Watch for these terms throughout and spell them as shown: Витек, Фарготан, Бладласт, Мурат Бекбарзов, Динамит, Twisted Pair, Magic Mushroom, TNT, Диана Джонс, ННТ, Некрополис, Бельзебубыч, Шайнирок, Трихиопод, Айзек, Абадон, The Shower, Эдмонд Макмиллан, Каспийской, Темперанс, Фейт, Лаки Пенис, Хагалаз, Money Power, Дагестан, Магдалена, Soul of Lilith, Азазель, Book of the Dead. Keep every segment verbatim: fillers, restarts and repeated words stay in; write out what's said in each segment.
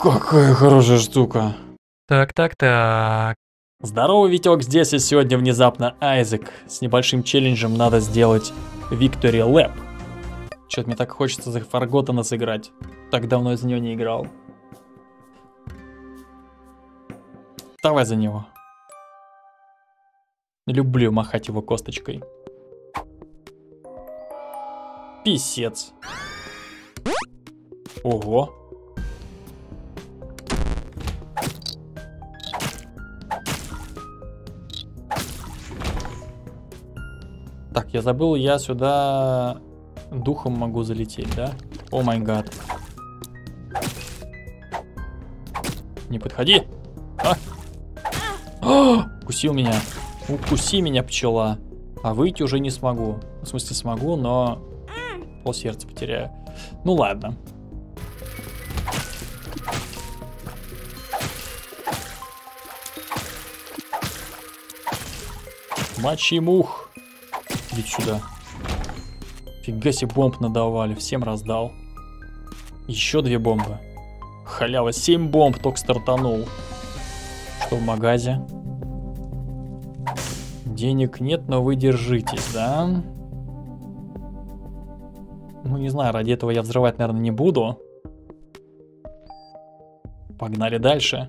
Какая хорошая штука. Так, так, так. Здорово, Витек здесь, и сегодня внезапно Айзек. С небольшим челленджем надо сделать Виктори Лэп. Чё-то мне так хочется за Фарготана сыграть. Так давно из нее не играл. Давай за него. Люблю махать его косточкой. Писец. Ого. Так, я забыл, я сюда духом могу залететь, да? О май гад. Не подходи. А? А, укусил меня. Укуси меня, пчела. А выйти уже не смогу. В смысле смогу, но пол сердца потеряю. Ну ладно. Мочи мух. Иди сюда. Фига себе, бомб надавали. Всем раздал. Еще две бомбы. Халява. Семь бомб только стартанул. Что в магазе? Денег нет, но вы держитесь, да? Ну, не знаю, ради этого я взрывать, наверное, не буду. Погнали дальше.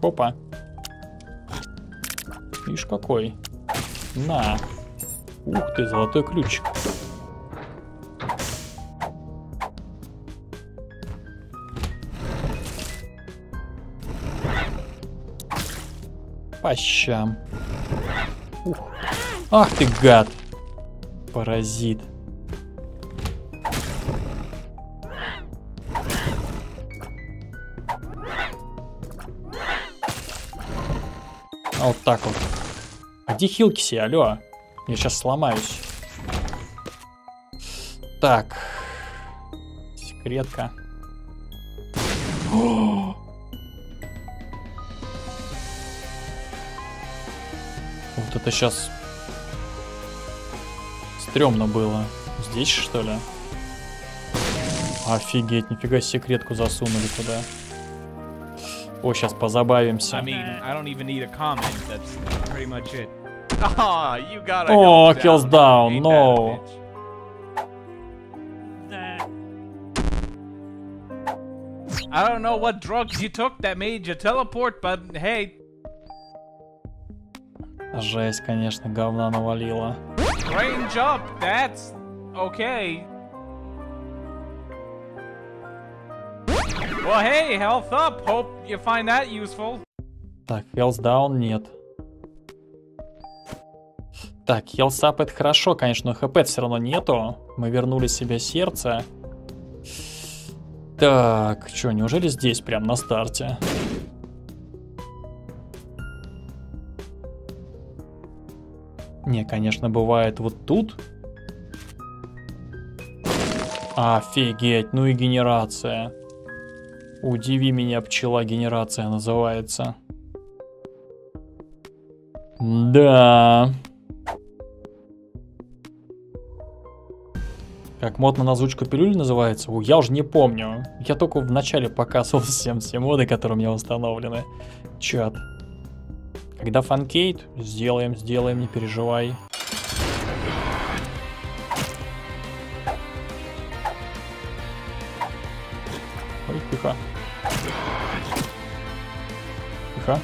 Опа. Ишь какой. На. Ух ты, золотой ключ. По щам. Ух. Ах ты гад. Паразит. А вот так вот. А где хилки все, алло? Я сейчас сломаюсь. Так. Секретка. О! Вот это сейчас стрёмно было. Здесь, что ли? Офигеть, нифига секретку засунули туда. О, сейчас позабавимся. О, kills down, no. I don't know what drugs you took that made you teleport, but hey. Жесть, конечно, говна навалила. Range up, that's okay. Well, hey, health up. Hope you find that useful. Так, health down нет. Так, health up это хорошо, конечно, но хп все равно нету. Мы вернули себе сердце. Так, что, неужели здесь прям на старте? Не, конечно, бывает вот тут. Офигеть, ну и генерация. Удиви меня, пчела, генерация называется. Да. Как мод на озвучку пилюль называется? О, я уже не помню. Я только в начале показывал всем все моды, которые у меня установлены. Чат. Когда фанкейт, сделаем, сделаем, не переживай. Ой, тихо. Тихо.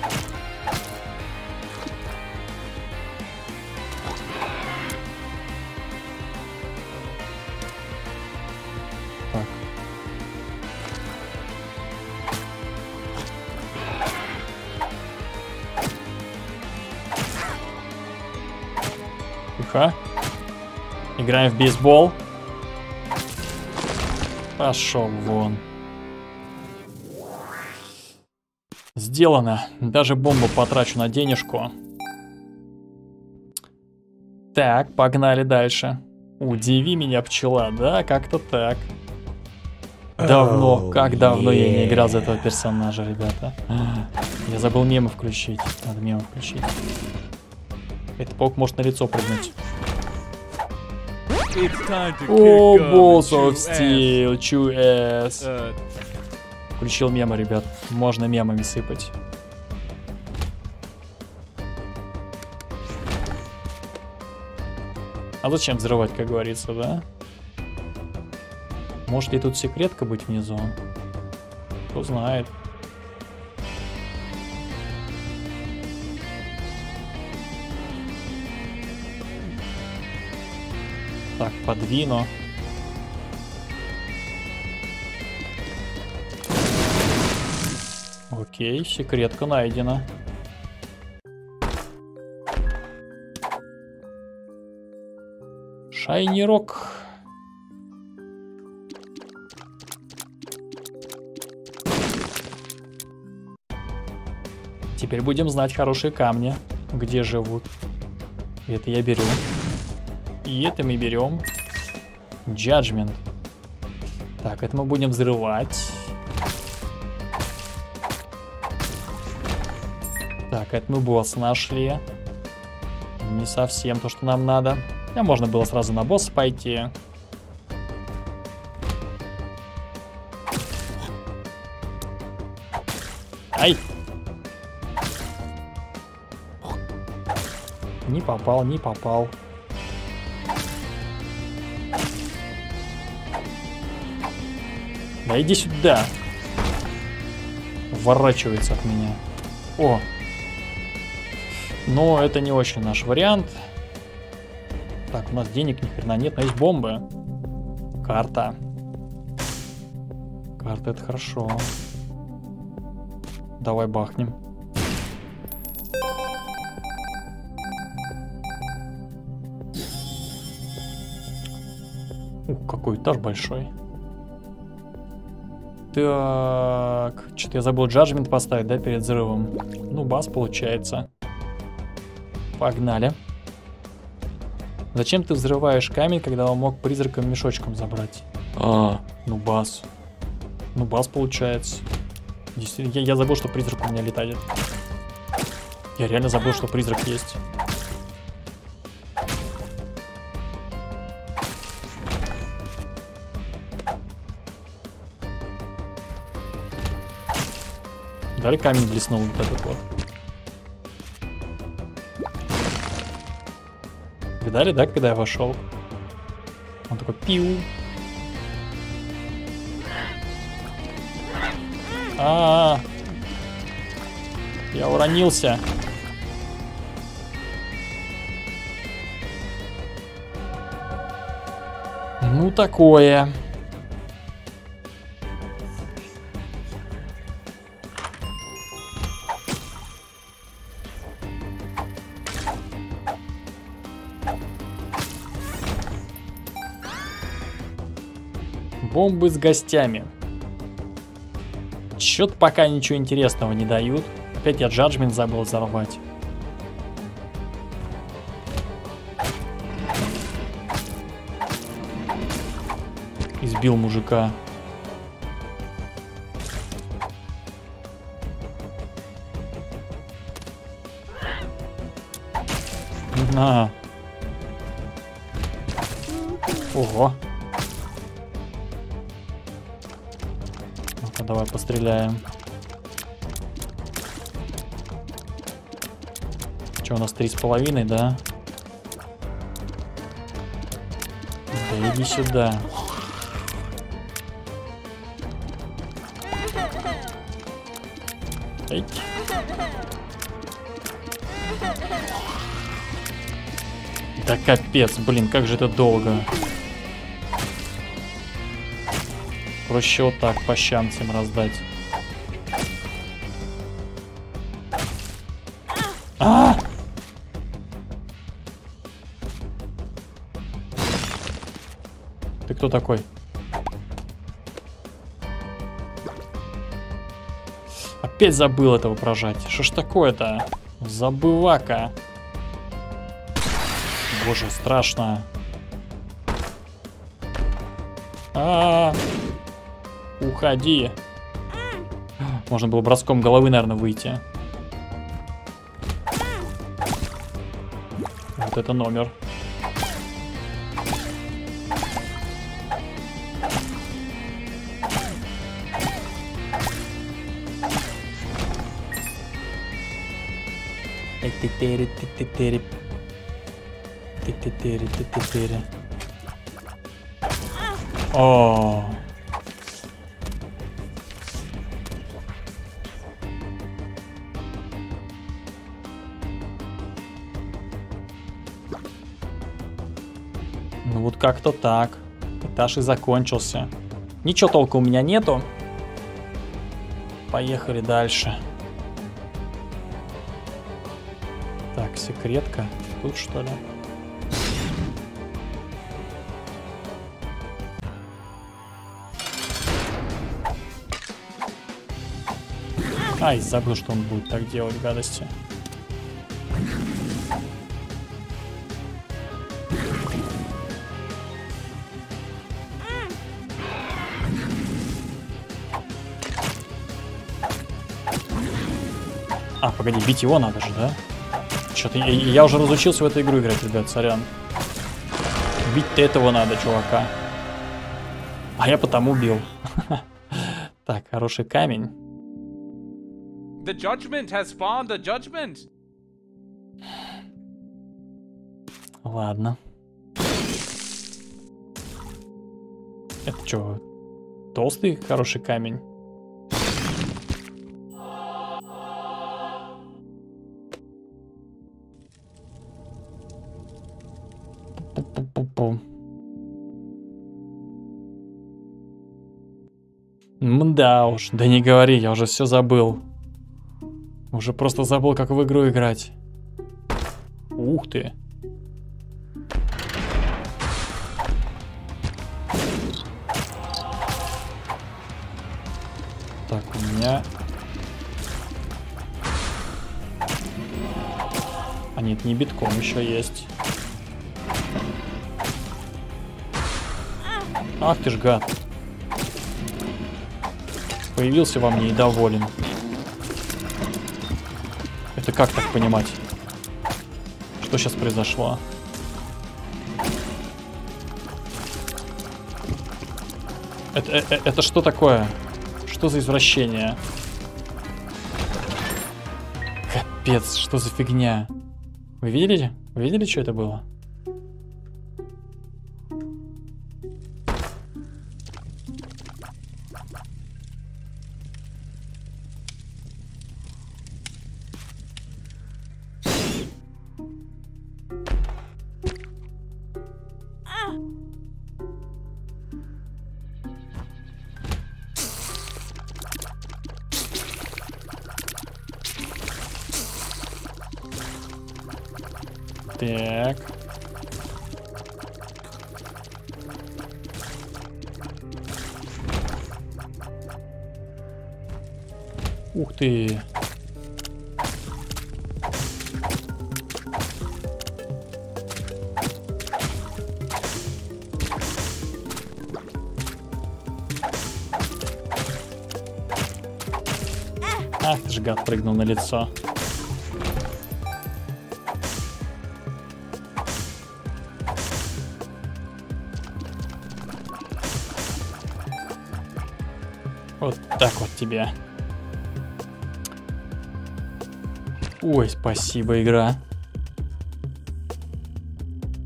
Играем в бейсбол. Пошел вон. Сделано. Даже бомбу потрачу на денежку. Так, погнали дальше. Удиви меня, пчела, да? Как-то так. Давно, oh, как давно yeah. я не играл за этого персонажа, ребята. Я забыл мемы включить. Надо мемы включить. Этот паук может на лицо прыгнуть. О, Balls of Steel, чу-эс. Включил мемы, ребят. Можно мемами сыпать. А зачем взрывать, как говорится, да? Может ли тут секретка быть внизу? Кто знает. Так, подвину. Окей, секретка найдена. Шайнирок. Теперь будем знать хорошие камни, где живут. Это я беру. И это мы берем. Джаджмент. Так, это мы будем взрывать. Так, это мы босса нашли. Не совсем то, что нам надо. А можно было сразу на босса пойти. Ай! Не попал, не попал. Да иди сюда. Уворачивается от меня. О! Но это не очень наш вариант. Так, у нас денег ни хрена нет, но есть бомбы. Карта. Карта, это хорошо. Давай бахнем. Ух, какой этаж большой. Так, что-то я забыл джаджмент поставить, да, перед взрывом. Ну, бас получается. Погнали. Зачем ты взрываешь камень, когда он мог призраком мешочком забрать? А, ну бас. Ну бас получается. Я, я забыл, что призрак у меня летает. Я реально забыл, что призрак есть. Дали камень блеснул вот этот вот. Видали, да, когда я вошел? Он такой пиу. А, -а, а, я уронился. Ну такое. Бомбы с гостями. Чё-то пока ничего интересного не дают. Опять я джаджмент забыл взорвать. Избил мужика. На. Ого. Давай постреляем. Что у нас три с половиной, да? Да иди сюда. Эй. Да капец, блин, как же это долго. Проще вот так по щам всем раздать. А! Ты кто такой? Опять забыл этого прожать. Что ж такое-то? Забывака. Боже, страшно. А-а-а. Уходи. Можно было броском головы, наверное, выйти. Вот это номер. О. Ну вот как-то так. Этаж и закончился. Ничего толку у меня нету. Поехали дальше. Так, секретка. Тут что ли? Ай, забыл, что он будет так делать гадости. А, погоди, бить его надо же, да? Что-то я, я уже разучился в эту игру играть, ребят, сорян. Бить-то этого надо, чувака. А я потому бил. Так, хороший камень. The judgment has spawned the judgment. Ладно. Это что? Толстый хороший камень. Пу-пу-пу-пу. Мда уж, да не говори, я уже все забыл. Уже просто забыл, как в игру играть. Ух ты. Так, у меня... А нет, не битком еще есть. Ах ты ж гад. Появился во мне и доволен. Это как так понимать? Что сейчас произошло? Это, это, это что такое? Что за извращение? Капец, что за фигня? Вы видели? Вы видели, что это было? Так. Ух ты. Ах ты ж гад, прыгнул на лицо. Так вот тебе. Ой, спасибо, игра.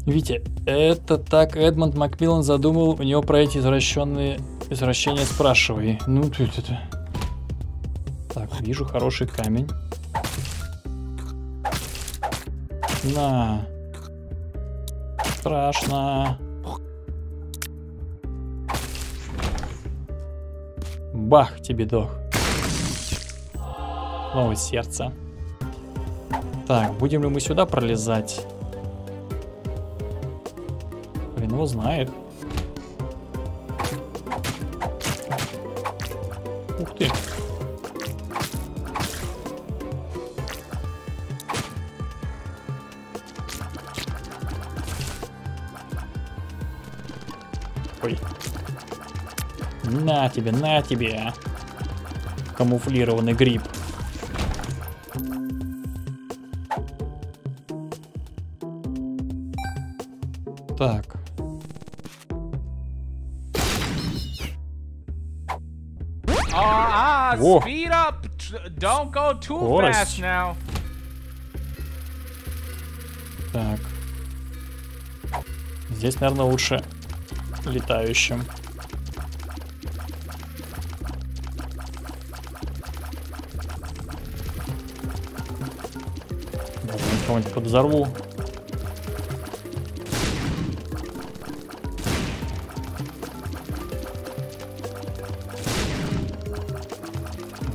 Видите, это так Эдмонд Макмиллан задумал. У него про эти извращенные извращения спрашивай. Ну тут это. Так, вижу хороший камень. На. Страшно. Бах, тебе дох. Новое сердце. Так, будем ли мы сюда пролезать? Блин, его знает. Ух ты. Ой. На тебе, на тебе. Камуфлированный гриб. Так. О! Скорость. Здесь, наверное, лучше летающим. Даже кого-нибудь подзорву.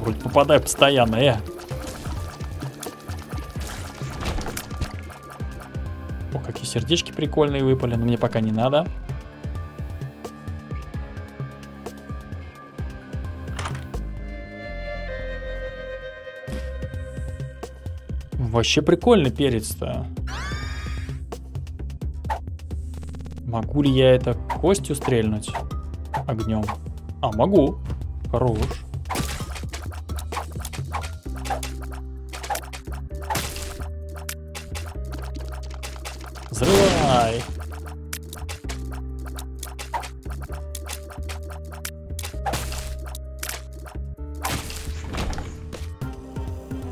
Вроде попадаю постоянно, э. О, какие сердечки прикольные выпали, но мне пока не надо. Вообще прикольный перец-то. Могу ли я это костью стрельнуть? Огнем. А, могу. Хорош. Взрывай.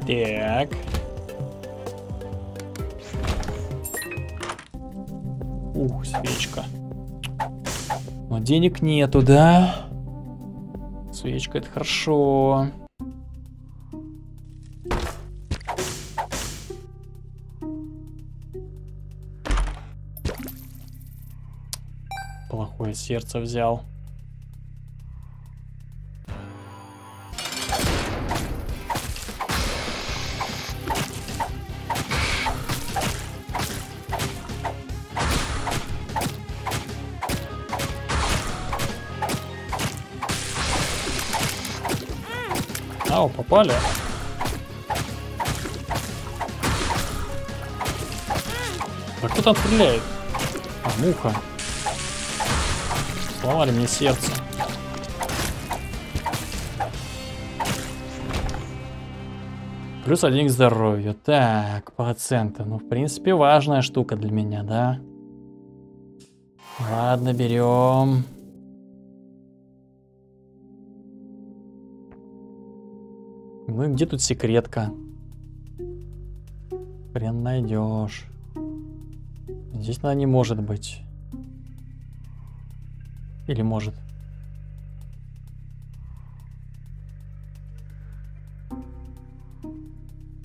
Так. Ух, свечка. Но денег нету, да? Свечка, это хорошо. Плохое сердце взял. Ау, попали. А кто там стреляет? А, муха. Сломали мне сердце. Плюс один к здоровью. Так, по оценке. Ну, в принципе, важная штука для меня, да? Ладно, берем. Ну и где тут секретка? Хрен найдешь. Здесь она не может быть. Или может?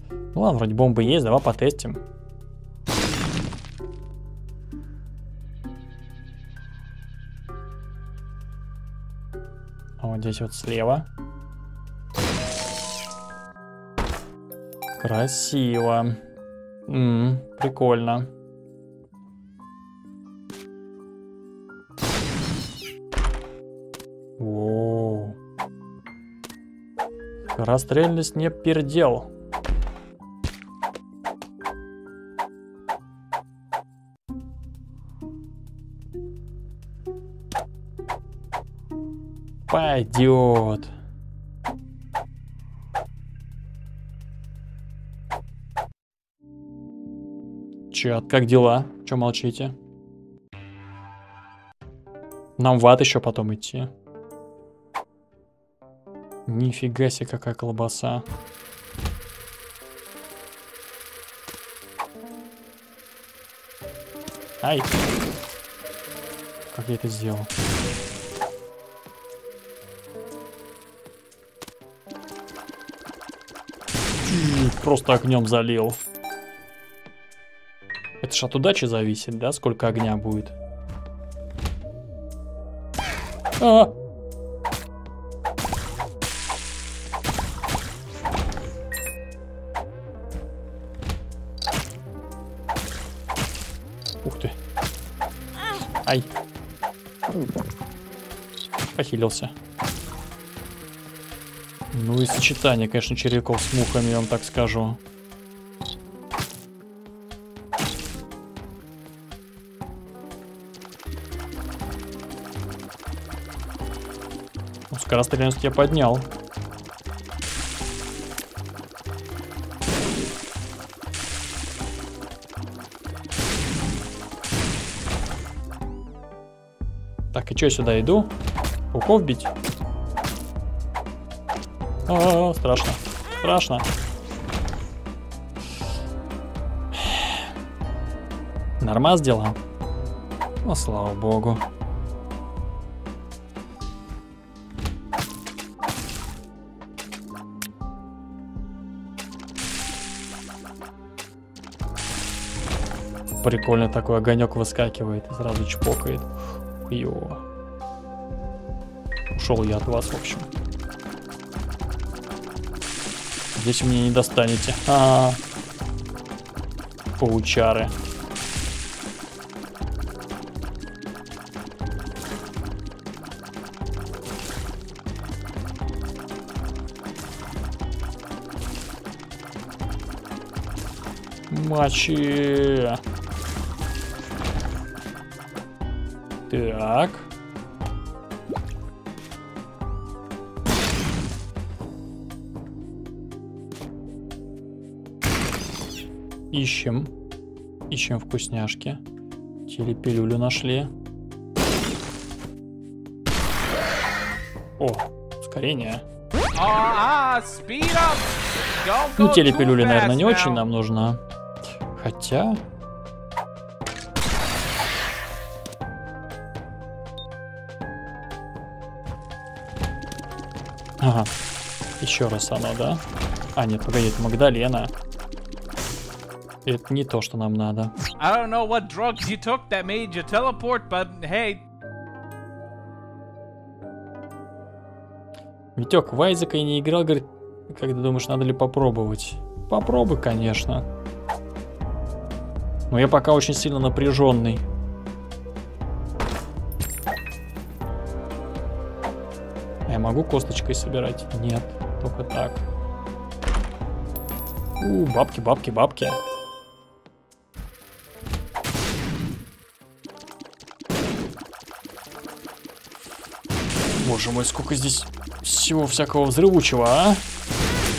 Ну ладно, вроде бомбы есть, давай потестим. А вот здесь вот слева. Красиво. М-м, прикольно. Воу. Расстрельность не пердел. Пойдет. Чат, как дела? Че молчите? Нам в ад еще потом идти. Нифига себе, какая колбаса. Ай! Как я это сделал? Просто огнем залил. Это ж от удачи зависит, да? Сколько огня будет. А! Ух ты. Ай. Похилился. Ну и сочетание, конечно, червяков с мухами, я вам так скажу. Скорострельность я поднял. Так, и что, сюда иду? Пауков бить? О-о-о, страшно. Страшно. Нормас дела. Ну, слава богу. Прикольно, такой огонек выскакивает и сразу чпокает. Йо. Ушел я от вас, в общем. Здесь мне не достанете. А-а-а. Паучары. Мочи. Так. Ищем. Ищем вкусняшки. Телепилюлю нашли. О, ускорение. Ну, телепилюля, наверное, не очень нам нужна. Хотя... Ага. Еще раз она, да? А, нет, погоди, это Магдалена. Это не то, что нам надо. Teleport, hey. Витек, в Айзека и не играл, говорит, как ты думаешь, надо ли попробовать? Попробуй, конечно. Но я пока очень сильно напряженный. Я могу косточкой собирать? Нет, только так. У, бабки, бабки, бабки. Боже мой, сколько здесь всего всякого взрывучего, а?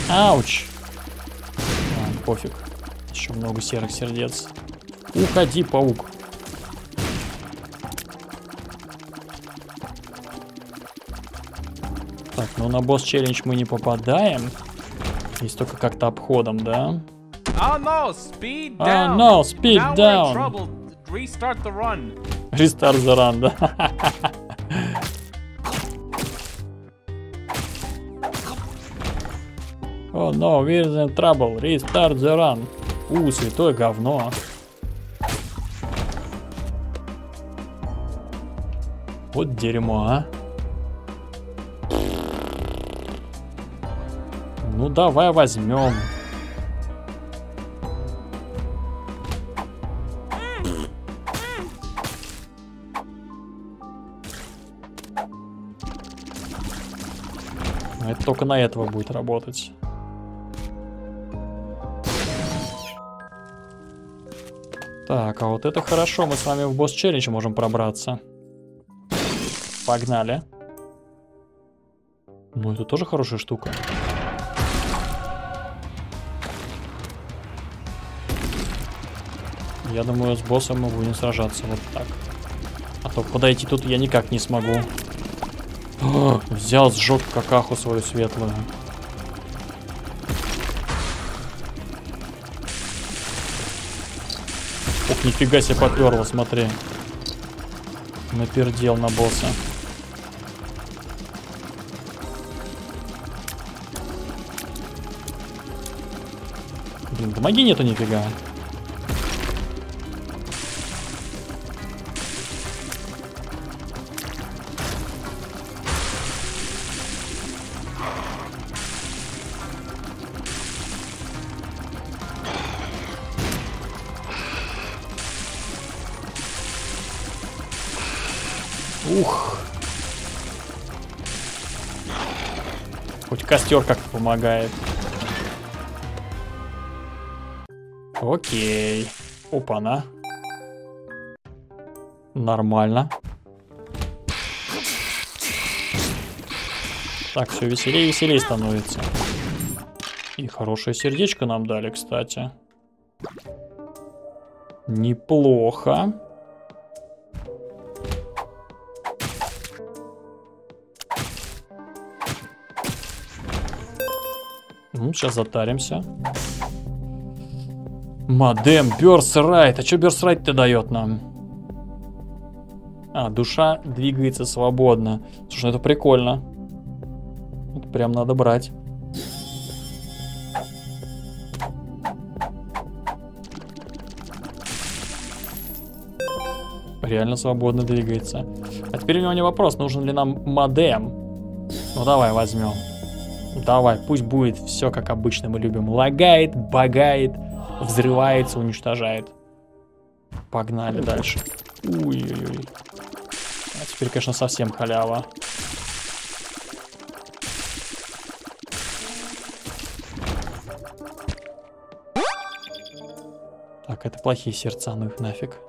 Ауч. А, пофиг. Еще много серых сердец. Уходи, паук. Так, ну на босс-челлендж мы не попадаем. Есть только как-то обходом, да? Oh no, speed down! Oh no, speed down! Restart the run! Restart the run, да? Oh no, we're in trouble! Restart the run! У, святое говно! Вот дерьмо, а! Ну давай возьмем. Это только на этого будет работать. Так, а вот это хорошо, мы с вами в босс-челлендж можем пробраться. Погнали. Ну это тоже хорошая штука. Я думаю, с боссом мы будем сражаться вот так. А то подойти тут я никак не смогу. О, взял, сжег какаху свою светлую. Ох, нифига себе поперло, смотри. Напердел на босса. Блин, помоги нету нифига. Костер как-то помогает. Окей. Опа-на. Нормально. Так, все веселее и веселее становится. И хорошее сердечко нам дали, кстати. Неплохо. Сейчас затаримся. Модем Берс Райт. А что Берс Райт-то дает нам? А, душа двигается свободно. Слушай, ну это прикольно. Это прям надо брать. Реально свободно двигается. А теперь у него не вопрос, нужен ли нам модем. Ну давай возьмем. Давай, пусть будет все как обычно мы любим. Лагает, багает, взрывается, уничтожает. Погнали дальше. Ой-ой-ой. А теперь, конечно, совсем халява. Так, это плохие сердца, ну их нафиг.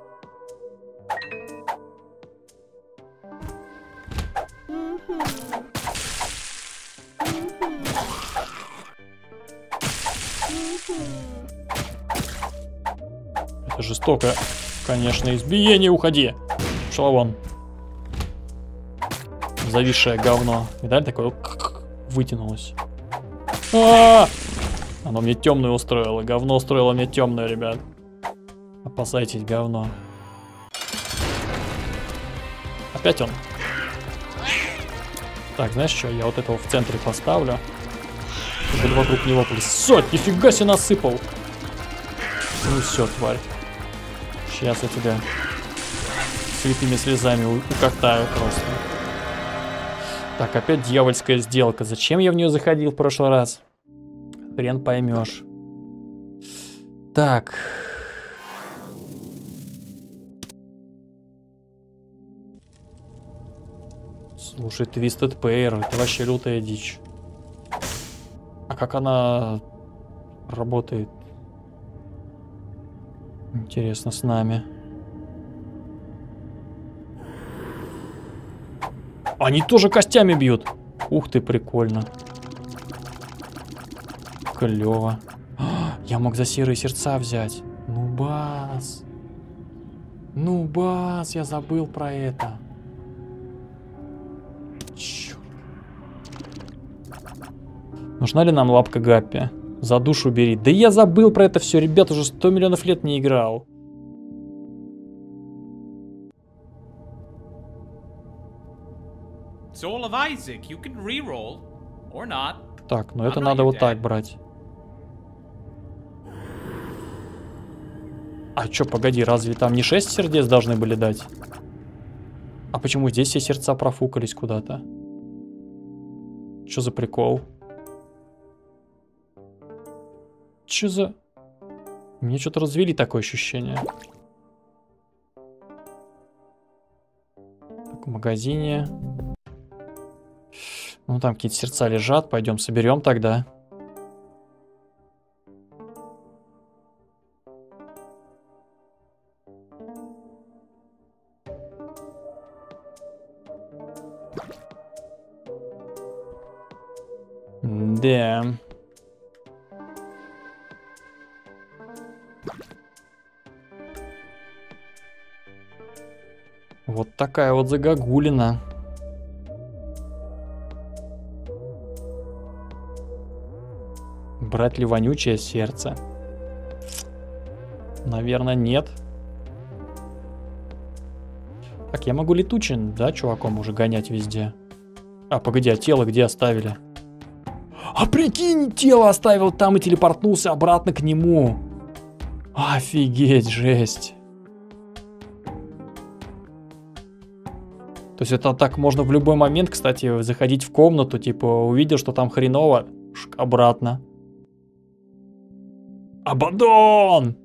Это жестоко. Конечно, избиение, уходи. Пошла вон. Зависшее говно. Видали, такое вытянулось. А-а-а! Оно мне темную устроило. Говно устроило мне темную, ребят. Опасайтесь, говно. Опять он. Так, знаешь что, я вот этого в центре поставлю. Чтобы вокруг него плясать. Нифига себе насыпал. Ну все, тварь. Сейчас я тебя святыми слезами укатаю просто. Так, опять дьявольская сделка. Зачем я в нее заходил в прошлый раз? Хрен поймешь. Так. Слушай, Twisted Pair. Это вообще лютая дичь. А как она работает? Интересно, с нами. Они тоже костями бьют. Ух ты, прикольно. Клево. А, я мог за серые сердца взять. Ну, бас. Ну, бас, я забыл про это. Черт. Нужна ли нам лапка Гаппи? За душу бери. Да я забыл про это все, ребят, уже сто миллионов лет не играл. Так, ну это надо вот так брать. А чё, погоди, разве там не шесть сердец должны были дать? А почему здесь все сердца профукались куда-то? Чё за прикол? Че за... Мне что-то развели такое ощущение. Так, в магазине. Ну, там какие-то сердца лежат. Пойдем соберем тогда. Да... Вот такая вот загогулина. Брать ли вонючее сердце? Наверное, нет. Так, я могу летучин, да, чуваком уже гонять везде. А, погоди, а тело где оставили? А прикинь, тело оставил там и телепортнулся обратно к нему. Офигеть, жесть. То есть это так можно в любой момент, кстати, заходить в комнату, типа, увидел, что там хреново, шк, обратно. Абадон!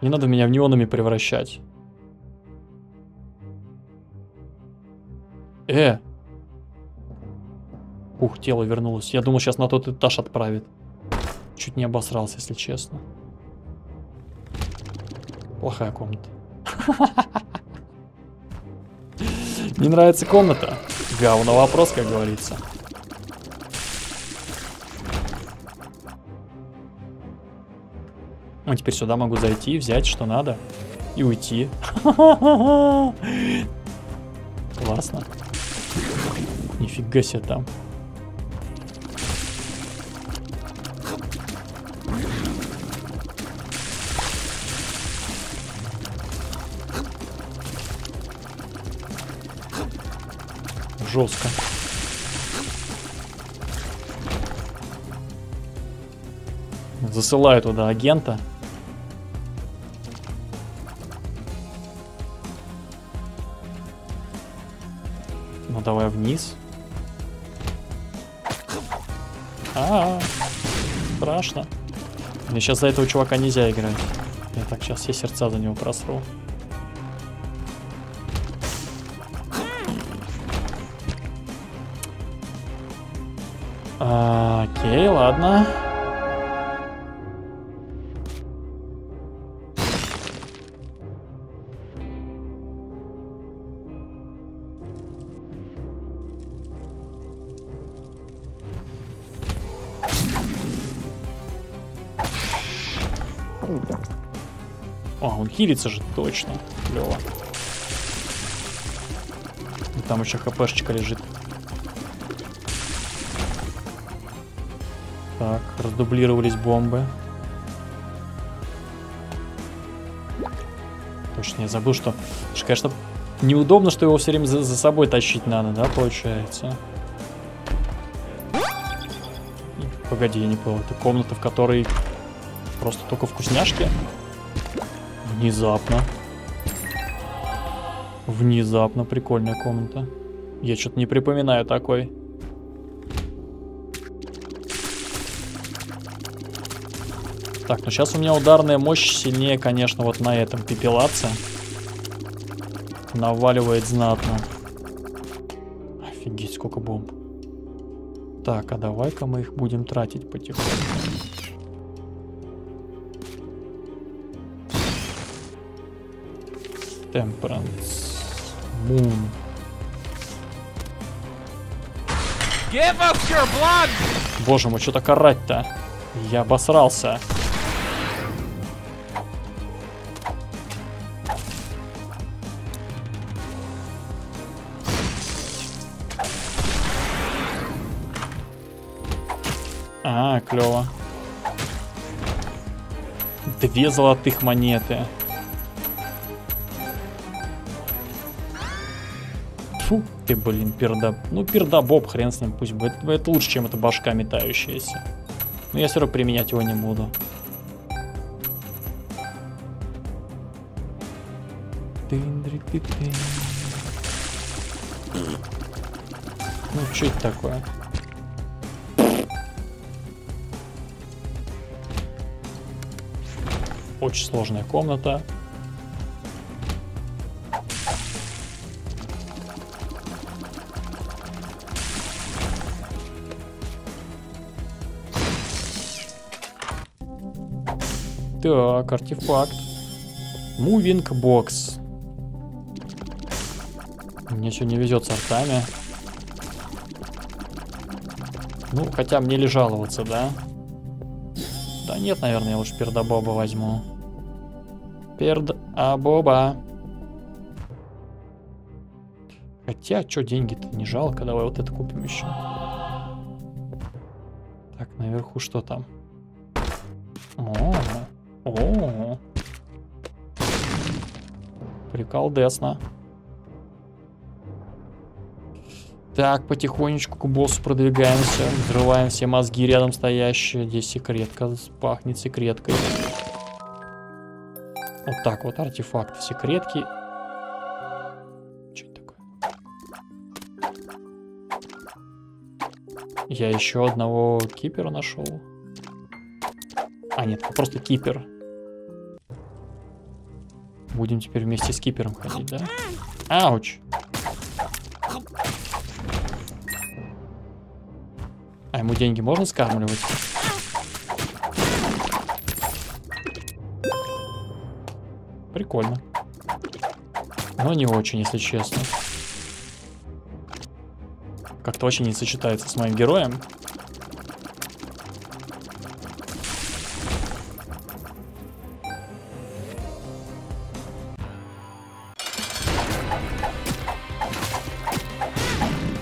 Не надо меня в неонами превращать. Э! Ух, тело вернулось. Я думал, сейчас на тот этаж отправит. Чуть не обосрался, если честно. Плохая комната. Не нравится комната? Говно вопрос, как говорится. А теперь сюда могу зайти, взять что надо и уйти. Классно. Нифига себе там. жестко. Засылаю туда агента. Ну давай вниз. А-а-а. Страшно. Мне сейчас за этого чувака нельзя играть. Я так сейчас все сердца за него просру. А, окей, ладно. О, он хилится же, точно. Клево. И там еще хпшечка лежит. Так, раздублировались бомбы. Точно, я забыл, что... Потому что, конечно, неудобно, что его все время за, за собой тащить надо, да, получается? Погоди, я не понял. Это комната, в которой просто только вкусняшки? Внезапно. Внезапно прикольная комната. Я что-то не припоминаю такой. Так, ну сейчас у меня ударная мощь сильнее, конечно, вот на этом пепелаце. Наваливает знатно. Офигеть, сколько бомб. Так, а давай-ка мы их будем тратить потихоньку. Темперанс. Мун. Боже мой, что-то карать-то. Я обосрался. А, клево. Две золотых монеты. Фу ты, блин, перда... Ну, пердобоб, хрен с ним, пусть будет. Это лучше, чем эта башка метающаяся. Но я все равно применять его не буду. Ну, что это такое? Очень сложная комната. Так, артефакт. Мувинг бокс. Мне сегодня не везет с артами. Ну, хотя мне ли жаловаться, да? Да нет, наверное, я лучше пердобоба возьму. Пердобоба. Хотя, что, деньги-то не жалко. Давай вот это купим еще. Так, наверху что там? О, о, приколдесно. Так, потихонечку к боссу продвигаемся. Взрываем все мозги рядом стоящие. Здесь секретка. Пахнет секреткой. Вот так вот. Артефакт секретки. Что это такое? Я еще одного кипера нашел. А, нет, просто кипер. Будем теперь вместе с кипером ходить, да? Ауч! А ему деньги можно скармливать? Прикольно. Но не очень, если честно. Как-то очень не сочетается с моим героем.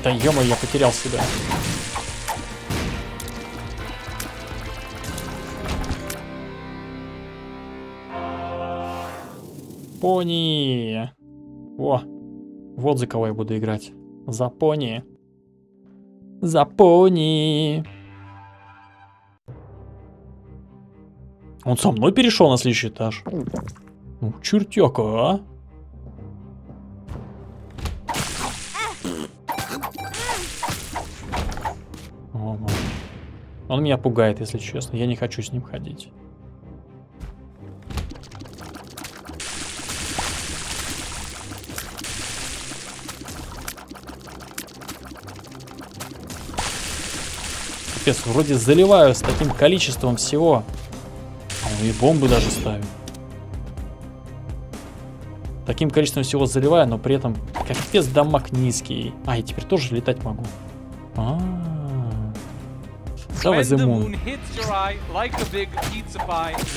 Да ё-моё, я потерял себя. Пони. О, вот за кого я буду играть. Запони. Запони. Он со мной перешел на следующий этаж. Ну, чертёка, а? Он меня пугает, если честно. Я не хочу с ним ходить. Капец, вроде заливаю с таким количеством всего. А он и бомбы даже ставит. Таким количеством всего заливаю, но при этом капец дамаг низкий. А, я теперь тоже летать могу. А-а-а. Давай the moon. Eye, like pie,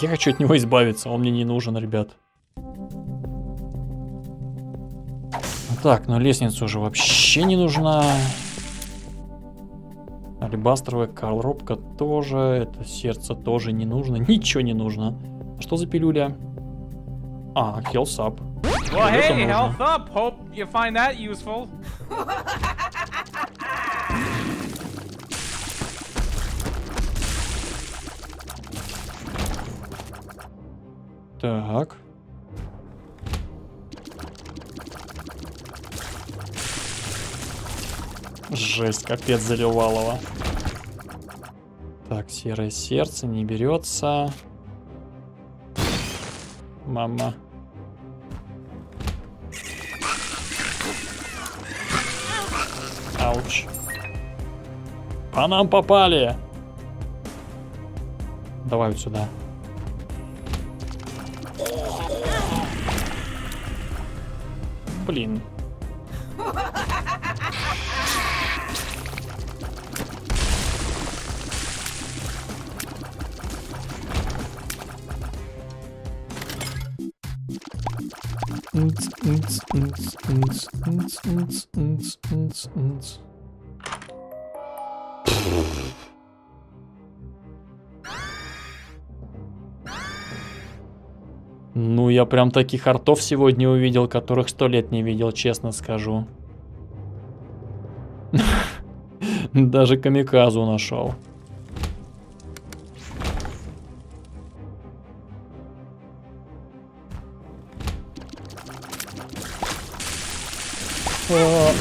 я хочу от него избавиться, он мне не нужен, ребят. Так, но лестница уже вообще не нужна. Алебастровая коробка тоже, это сердце тоже не нужно, ничего не нужно. Что за пилюля? А, health up. Well, hey, health up. Hope you find that useful. Так. Жесть, капец заливалово. Так, серое сердце не берется. Мама. Ауч. По нам попали. Давай вот сюда. Блин. Ну, я прям таких артов сегодня увидел, которых сто лет не видел, честно скажу. Даже камикадзу нашел.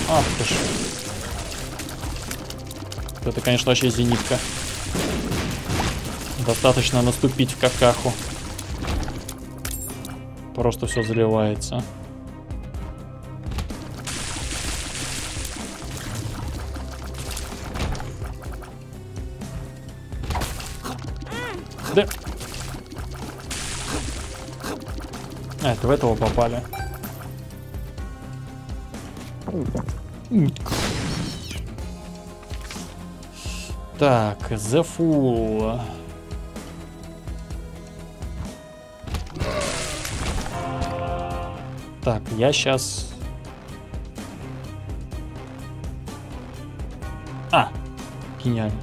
Ах ты ж. Это, конечно, вообще зенитка. Достаточно наступить в какаху. Просто все заливается. Да. А, это в этого попали. Так, The Fool. Так, я сейчас... А, гениально.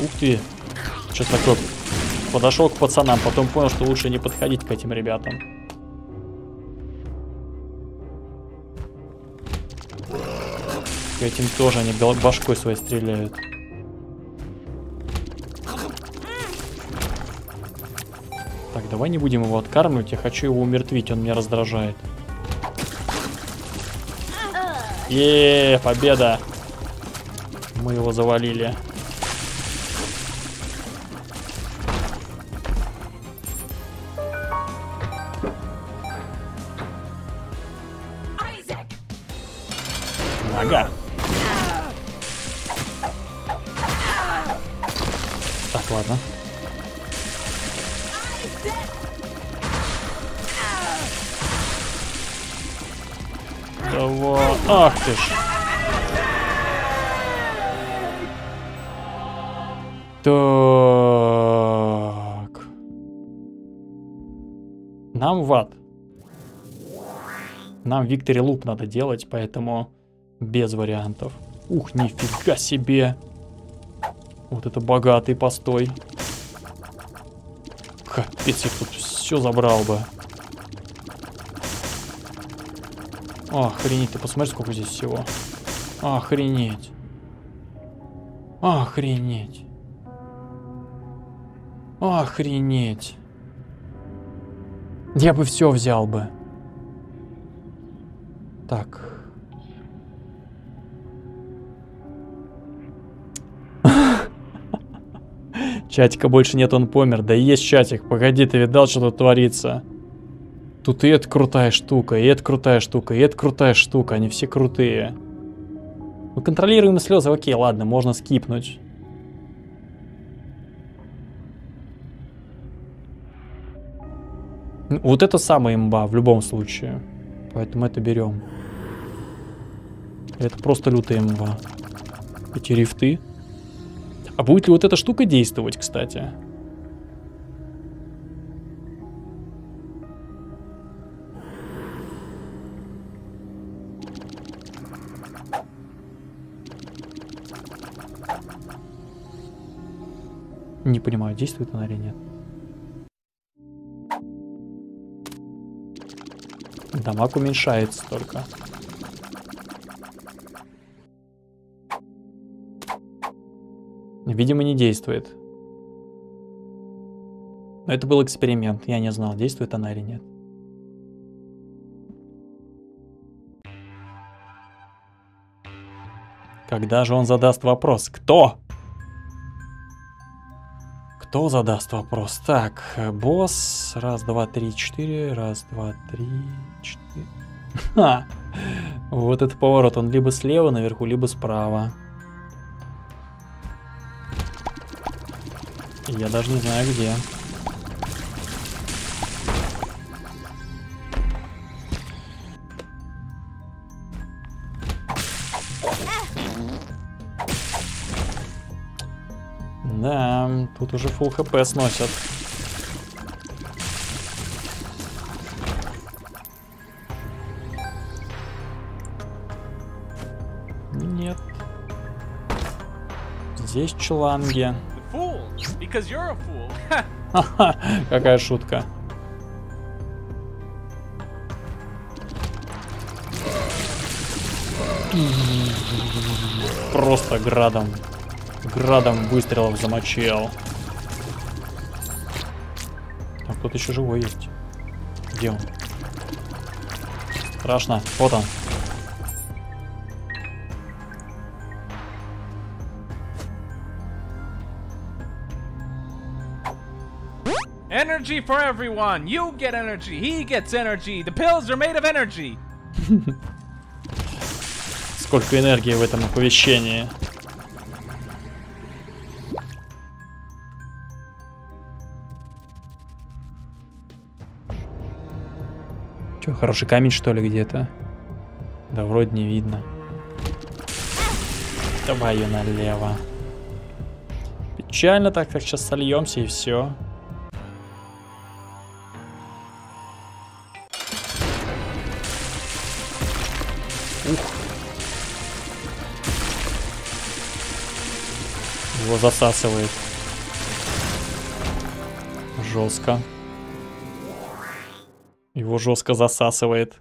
Ух ты, что такое? Подошел к пацанам, потом понял, что лучше не подходить к этим ребятам. Этим тоже они башкой своей стреляют. Так, давай не будем его откармливать. Я хочу его умертвить, он меня раздражает. Еее, победа! Мы его завалили. Нога! Ладно. Давай. Ах ты ж. Так. Нам в ад. Нам Виктори Лэп надо делать, поэтому без вариантов. Ух, нифига себе. Вот это богатый постой. Капец, я тут все забрал бы. Охренеть, ты посмотри, сколько здесь всего. Охренеть. Охренеть. Охренеть. Я бы все взял бы. Так. Чатика больше нет, он помер. Да есть чатик. Погоди, ты видал, что тут творится? Тут и это крутая штука, и это крутая штука, и это крутая штука. Они все крутые. Мы контролируем слезы. Окей, ладно, можно скипнуть. Вот это самая имба в любом случае. Поэтому это берем. Это просто лютая имба. Эти рифты. А будет ли вот эта штука действовать, кстати? Не понимаю, действует она или нет. Дамаг уменьшается только. Видимо, не действует. Но это был эксперимент. Я не знал, действует она или нет. Когда же он задаст вопрос? Кто? Кто задаст вопрос? Так, босс. Раз, два, три, четыре. Раз, два, три, четыре. Ха! Вот этот поворот. Он либо слева наверху, либо справа. Я даже не знаю, где. Да, тут уже фулл хп сносят. Нет. Здесь шланги. Какая шутка. Просто градом. Градом выстрелов замочил. А кто-то еще живой есть. Где он? Страшно. Вот он. Energy for everyone. You get energy. He gets energy. The pills are made of energy. Сколько энергии в этом оповещении? Че, хороший камень что ли где-то? Да вроде не видно. Давай ее налево. Печально так, как сейчас сольемся и все. Его засасывает. Жестко. Его жестко засасывает.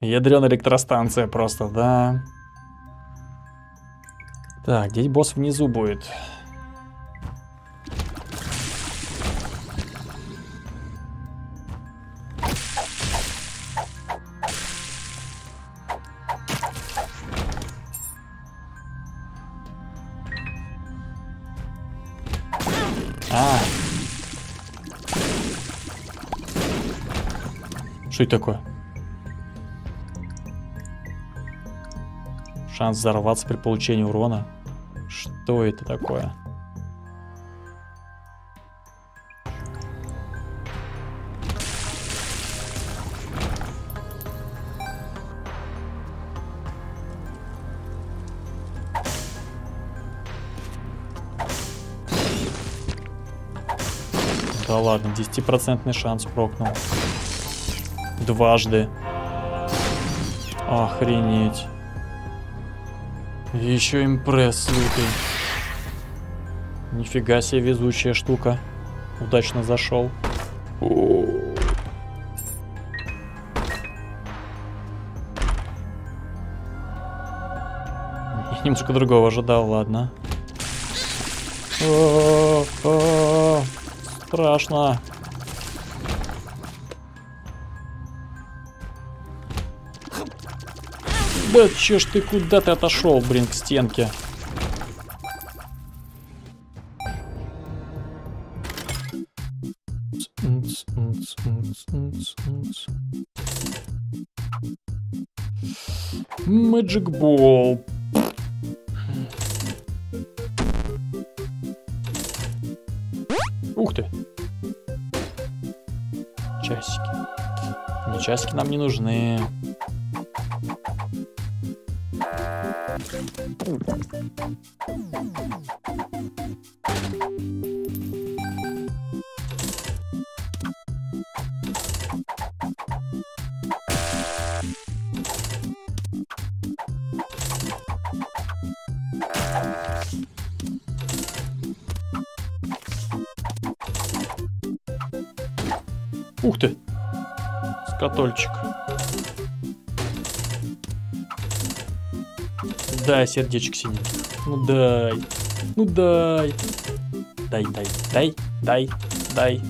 Ядрёная электростанция просто, да. Так, здесь босс внизу будет. Что это такое? Шанс взорваться при получении урона. Что это такое? Да ладно, десятипроцентный шанс прокнул. Дважды. Охренеть. Еще импресс лютый. Нифига себе везучая штука. Удачно зашел. немножко другого ожидал, ладно. О, о, страшно. Да че ж ты, куда ты отошел, блин, к стенке? Magic Ball. Ух ты. Часики. Не, часики нам не нужны. Ух ты! Скотольчик. Да, сердечек синий. Ну дай. Ну дай. Дай, дай, дай, дай, дай.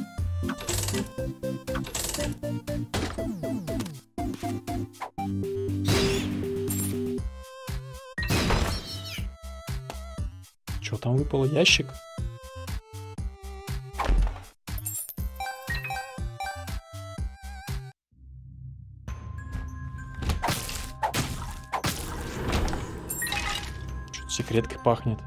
Чё, там выпал ящик? Секреткой пахнет.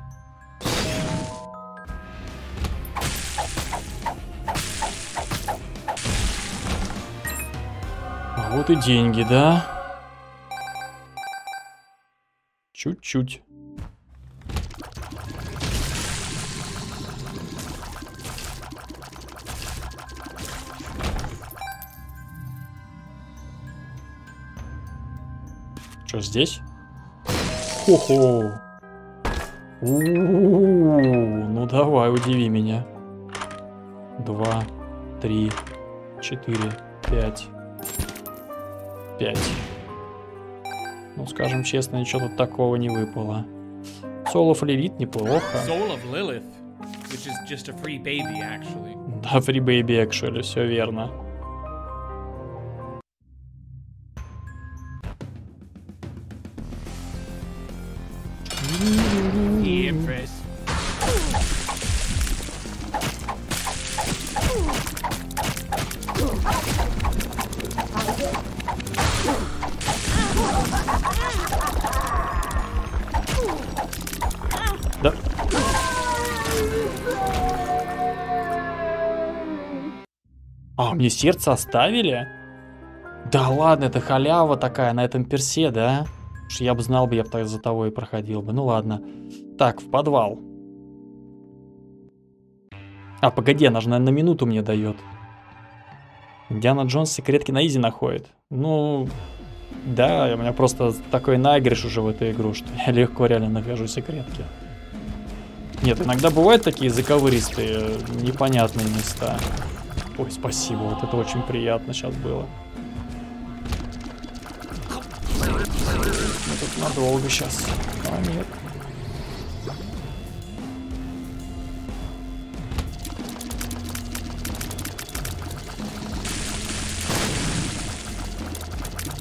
А вот и деньги, да? Чуть-чуть. Что здесь? Хо-хо. У-у-у-у, ну давай, удиви меня. Два, три, четыре, пять. Пять. Ну, скажем честно, ничего тут такого не выпало. Soul of Lilith неплохо. Soul of Lilith, which is just a free baby, actually. Да, free baby, actually, все верно. Да. А, мне сердце оставили? Да ладно, это халява такая на этом персе, да? Уж я бы знал бы, я бы так за того и проходил бы. Ну ладно. Так, в подвал. А, погоди, она же, наверное, на минуту мне дает. Диана Джонс секретки на изи находит. Ну, да, у меня просто такой нагреш уже в эту игру, что я легко реально нахожу секретки. Нет, иногда бывают такие заковыристые, непонятные места. Ой, спасибо, вот это очень приятно сейчас было. Тут надолго сейчас. А, нет.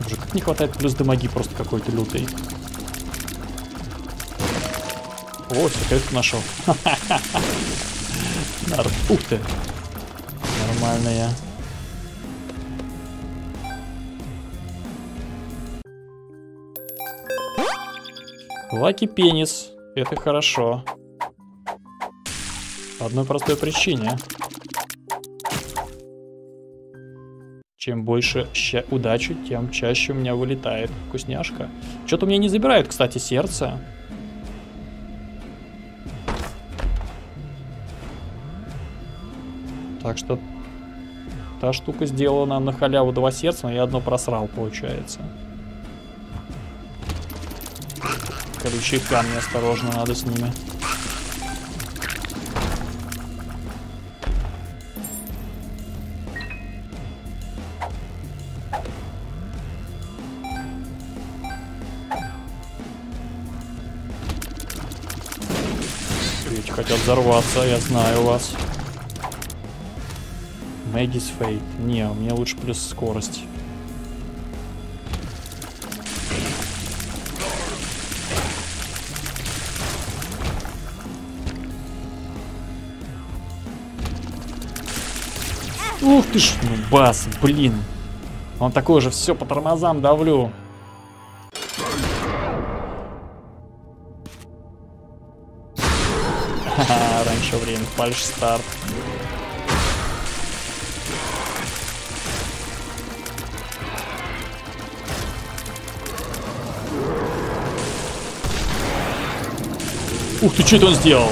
Уже как не хватает плюс дамаги просто какой-то лютый. О, секретку нашел. Ух ты. Нормально я. Лаки Пенис. Это хорошо. По одной простой причине. Чем больше удачи, тем чаще у меня вылетает вкусняшка. Что-то у меня не забирают, кстати, сердце. Так что та штука сделана на халяву, два сердца, но я одно просрал, получается. Короче, камни осторожно надо с ними. хотят взорваться, я знаю вас. Мэггис Фейт. Не, у меня лучше плюс скорость. Ух ты ж, ну, бас, блин. Он такой же, все по тормозам давлю. Ха-ха, раньше времени, фальш старт. Ух ты, что это он сделал?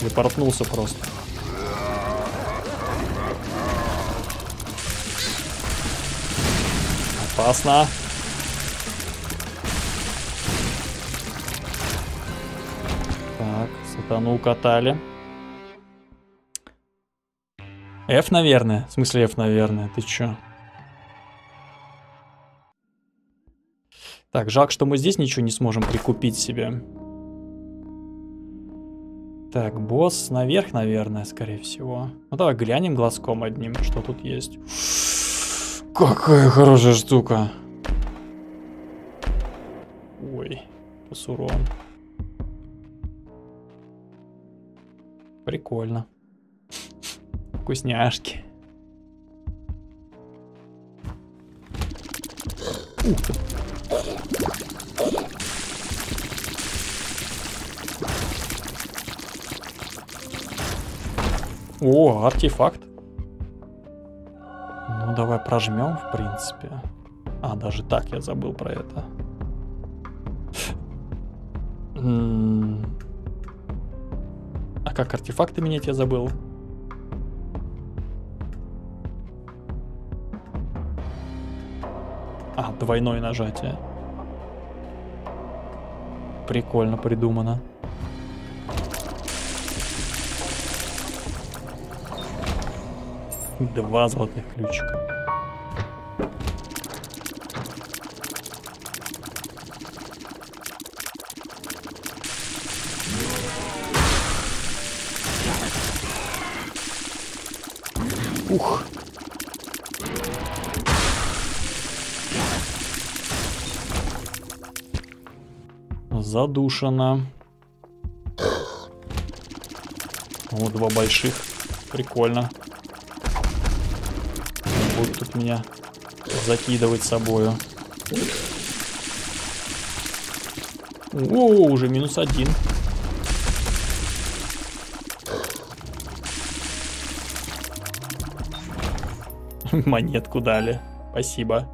Запортнулся просто. Опасно. Так, сатану укатали. F, наверное. В смысле F, наверное. Ты чё? Так, жалко, что мы здесь ничего не сможем прикупить себе. Так, босс наверх, наверное, скорее всего. Ну давай глянем глазком одним, что тут есть. Какая хорошая штука. Ой, плюс урон. Прикольно. Вкусняшки. Ух ты. О, артефакт. Ну, давай прожмем, в принципе. А, даже так, я забыл про это. А как артефакты менять, я забыл. А, двойное нажатие. Прикольно придумано. Два золотых ключика. Ух. Задушено. Вот два больших. Прикольно. Будут тут меня закидывать собою. О, уже минус один. Монетку дали. Спасибо.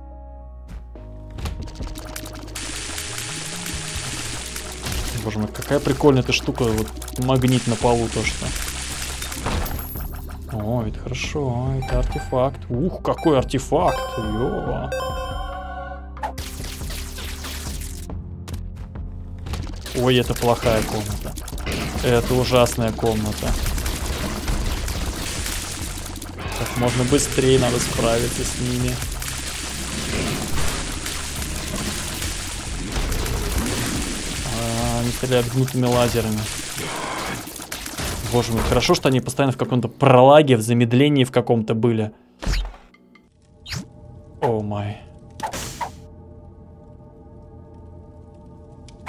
Боже мой, какая прикольная эта штука. Вот магнит на полу то, что... О, это хорошо, это артефакт. Ух, какой артефакт! Йо. Ой, это плохая комната. Это ужасная комната. Как можно быстрее надо справиться с ними. А, они стреляют гнутыми лазерами. Боже мой, хорошо, что они постоянно в каком-то пролаге, в замедлении в каком-то были. О май.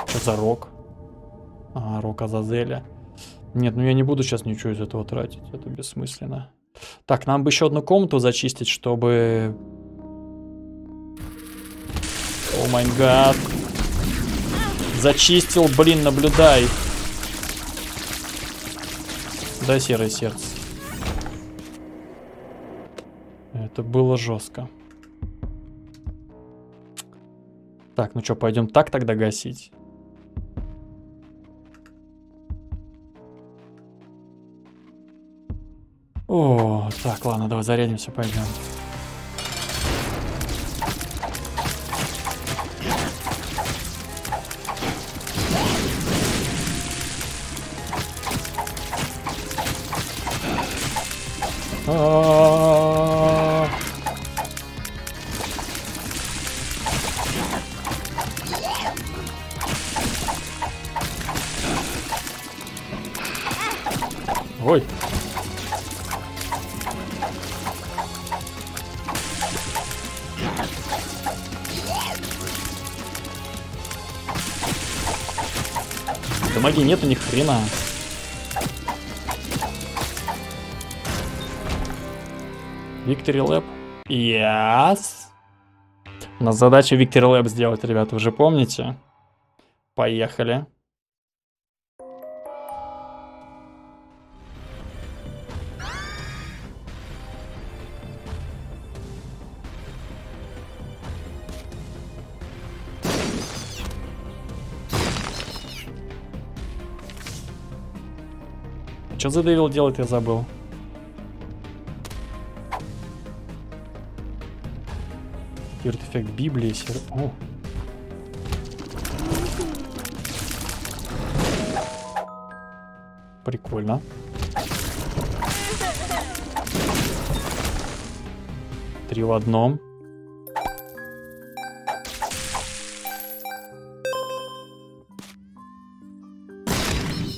Что за рок? А, рок Азазеля. Нет, ну я не буду сейчас ничего из этого тратить, это бессмысленно. Так, нам бы еще одну комнату зачистить, чтобы... О май гад. Зачистил, блин, наблюдай. Да, серое сердце. Это было жестко. Так, ну что, пойдем так тогда гасить? О, так, ладно, давай зарядимся, пойдем. А-а-а-а. Да магии нету ни хрена. Виктори Лэп. Yes. У нас задача Виктори Лэп сделать, ребята, уже помните? Поехали. Что задавил делать, я забыл. Артефакт Библии. Сер... О. Прикольно. Три в одном.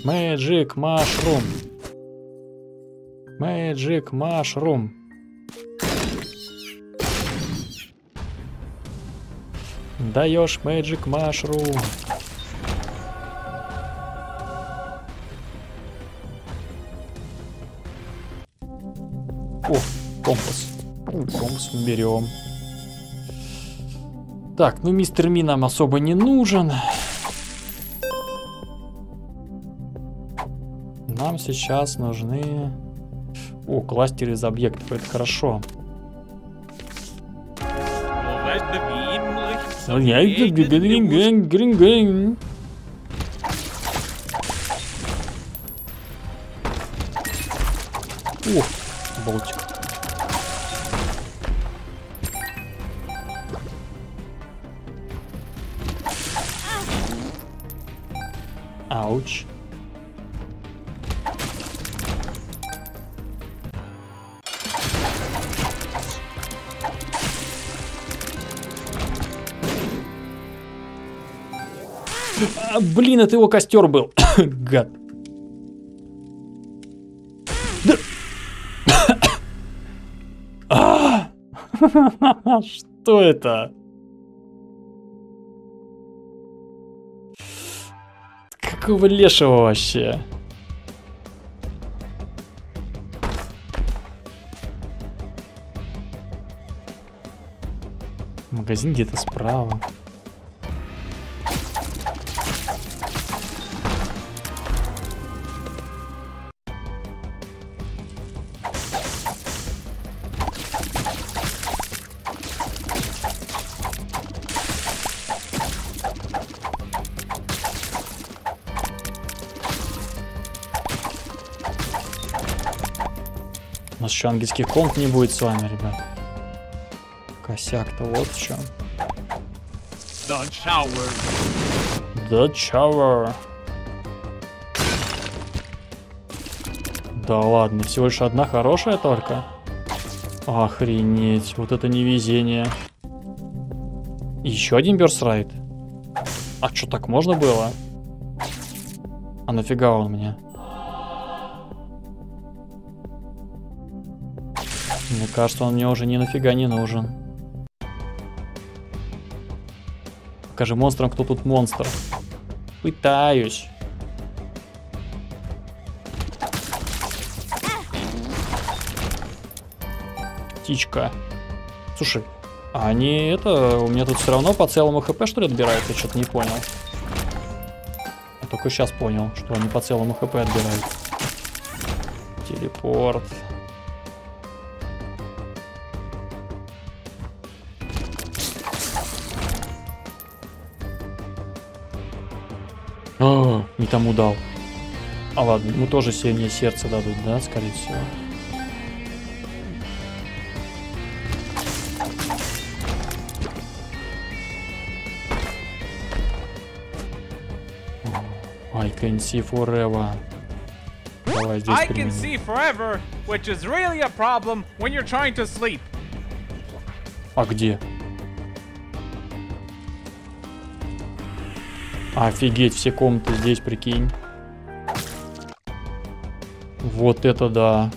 Magic Mushroom. Magic Mushroom. Даешь Magic Mushroom. О, компас. Компас мы берем. Так, ну Мистер Ми нам особо не нужен. Нам сейчас нужны... О, кластер из объектов, это хорошо. О, болтик. Ауч. Блин, это его костер был. Гад. Что это? Какого лешего вообще? Магазин где-то справа. Еще ангельский комп не будет с вами, ребят. Косяк-то вот в чем. The Shower. The Shower. Да ладно, всего лишь одна хорошая только. Охренеть, вот это невезение. Еще один Берс Райт. А что, так можно было? А нафига он мне? Мне кажется, он мне уже ни нафига не нужен. Покажи монстрам, кто тут монстр. Пытаюсь. Птичка. Слушай, а они это... У меня тут все равно по целому хп, что ли, отбирают? Я что-то не понял. Я только сейчас понял, что они по целому хп отбирают. Телепорт. О, не тому дал. А ладно, ему тоже сильнее сердце дадут, да, скорее всего. I can see forever. Давай здесь I can see forever, which is really a problem when you're trying to sleep. А где? Офигеть, все комнаты здесь, прикинь. Вот это да.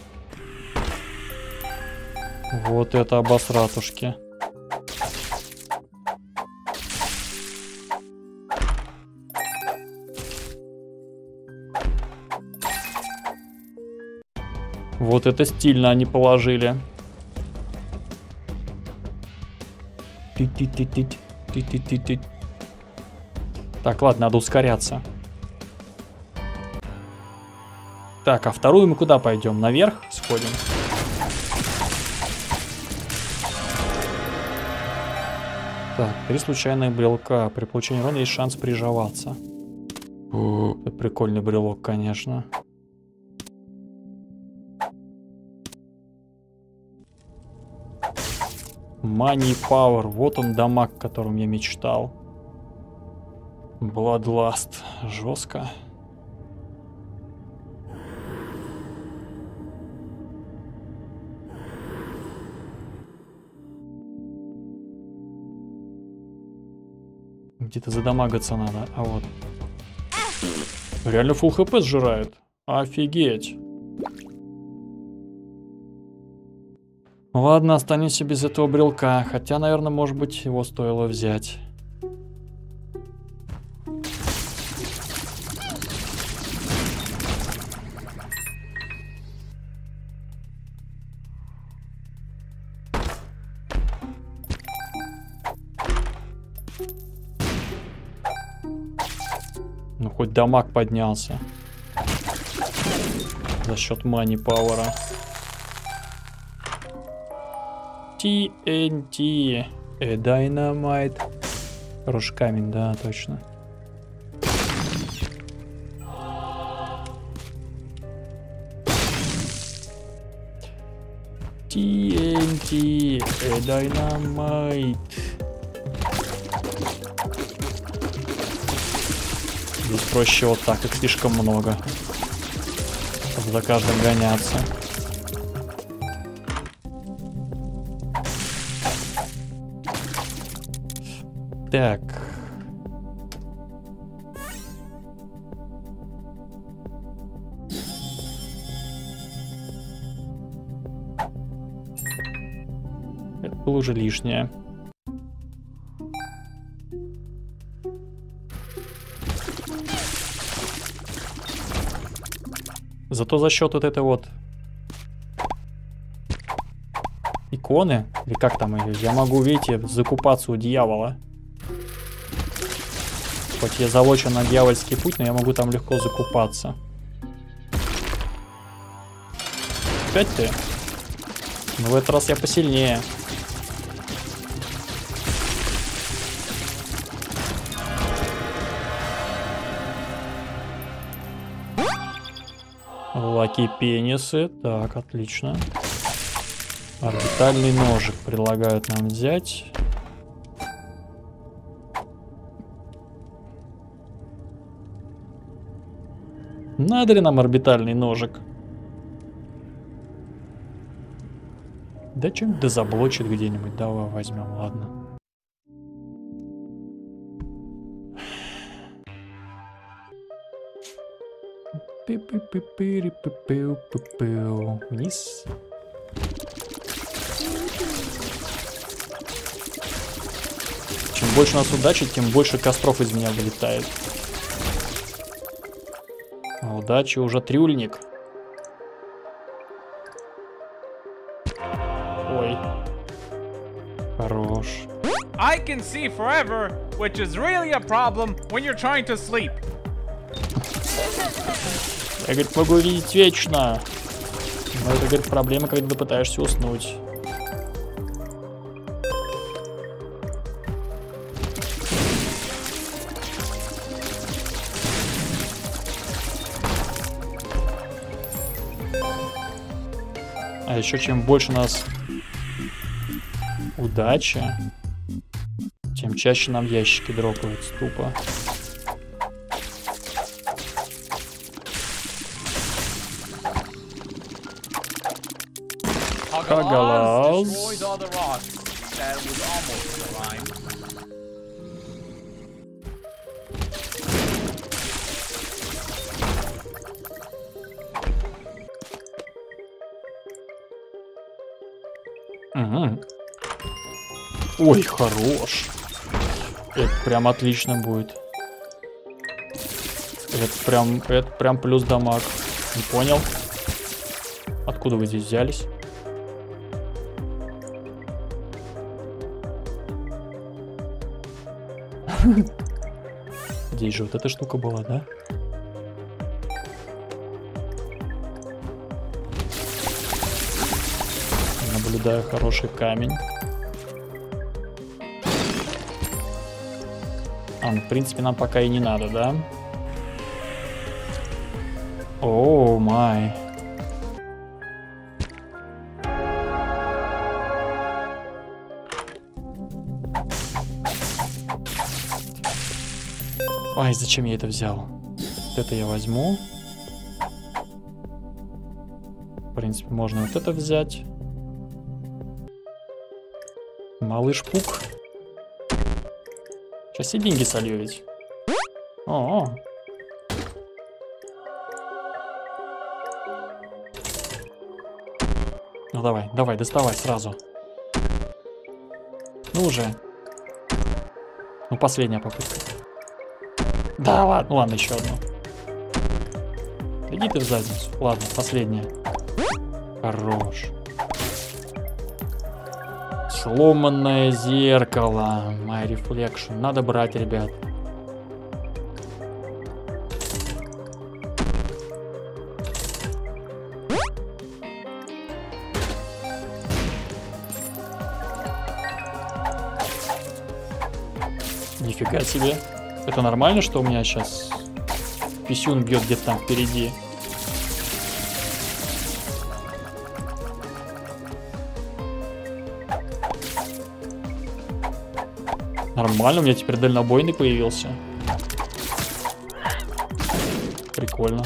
Вот это обосратушки. Вот это стильно они положили. Так, ладно, надо ускоряться. Так, а вторую мы куда пойдем? Наверх сходим. Так, три случайных брелка. При получении урона есть шанс приживаться. Это прикольный брелок, конечно. Money Power. Вот он, дамаг, о котором я мечтал. Бладласт. Жестко. Где-то задамагаться надо. А вот. Реально фулл хп сжирает. Офигеть. Ладно, останемся без этого брелка. Хотя, наверное, может быть, его стоило взять. Ну, хоть дамаг поднялся. За счет мани пауэра. ти эн ти. Э, динамит. Хороший камень, да, точно. ти эн ти. Э, динамит. Здесь проще вот так, их слишком много. Чтобы за каждым гоняться. Так. Это было уже лишнее. Зато за счет вот этой вот иконы, или как там ее, я могу, видите, закупаться у дьявола. Хоть я залочен на дьявольский путь, но я могу там легко закупаться. Опять ты? Но в этот раз я посильнее. Лаки пенисы. Так, отлично. Орбитальный ножик предлагают нам взять. Надо ли нам орбитальный ножик? Да чем-то заблочит где-нибудь. Давай возьмем, ладно. Вниз. Чем больше нас удачит, тем больше костров из меня вылетает. Удачи, уже трюльник. Ой. Хорош. I can see forever, which is really a problem when you're trying to sleep. Я, говорит, могу видеть вечно. Но это, говорит, проблема, когда ты пытаешься уснуть. А еще чем больше у нас удачи, тем чаще нам ящики дропают с тупо. Хагалаз. Угу. Ой, хорош. Это прям отлично будет. Это прям, это прям плюс дамаг. Не понял? Откуда вы здесь взялись? Здесь же вот эта штука была, да? Наблюдаю хороший камень. А, ну, в принципе, нам пока и не надо, да? О, май. Ай, зачем я это взял? Вот это я возьму. В принципе, можно вот это взять. Малыш Пук. Сейчас и деньги солью ведь. О, -о. Ну давай, давай, доставай сразу. Ну уже. Ну последняя попытка. Да ладно, ну ладно, еще одну. Иди ты в задницу. Ладно, последняя. Хорош. Сломанное зеркало. My Reflection. Надо брать, ребят. Нифига себе. Это нормально, что у меня сейчас писюн бьет где-то там впереди? Нормально, у меня теперь дальнобойный появился. Прикольно.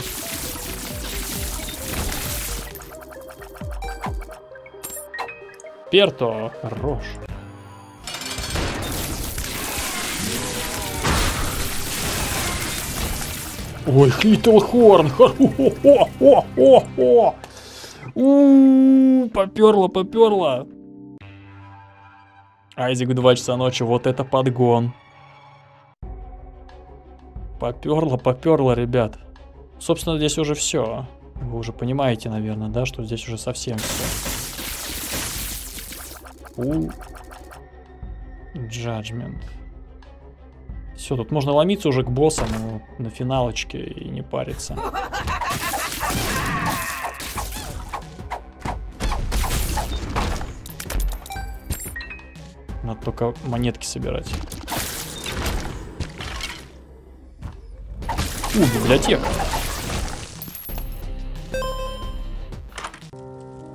Перто, хорош. Ой, Литтл Хорн! Хо-хо-хо-хо-хо-хо! У-у-у, поперло, поперло! Айзек в два часа ночи, вот это подгон! Поперло, поперло, ребят! Собственно, здесь уже все. Вы уже понимаете, наверное, да, что здесь уже совсем все. У... Джаджмент. Все, тут можно ломиться уже к боссам на финалочке и не париться. Надо только монетки собирать. У, библиотека.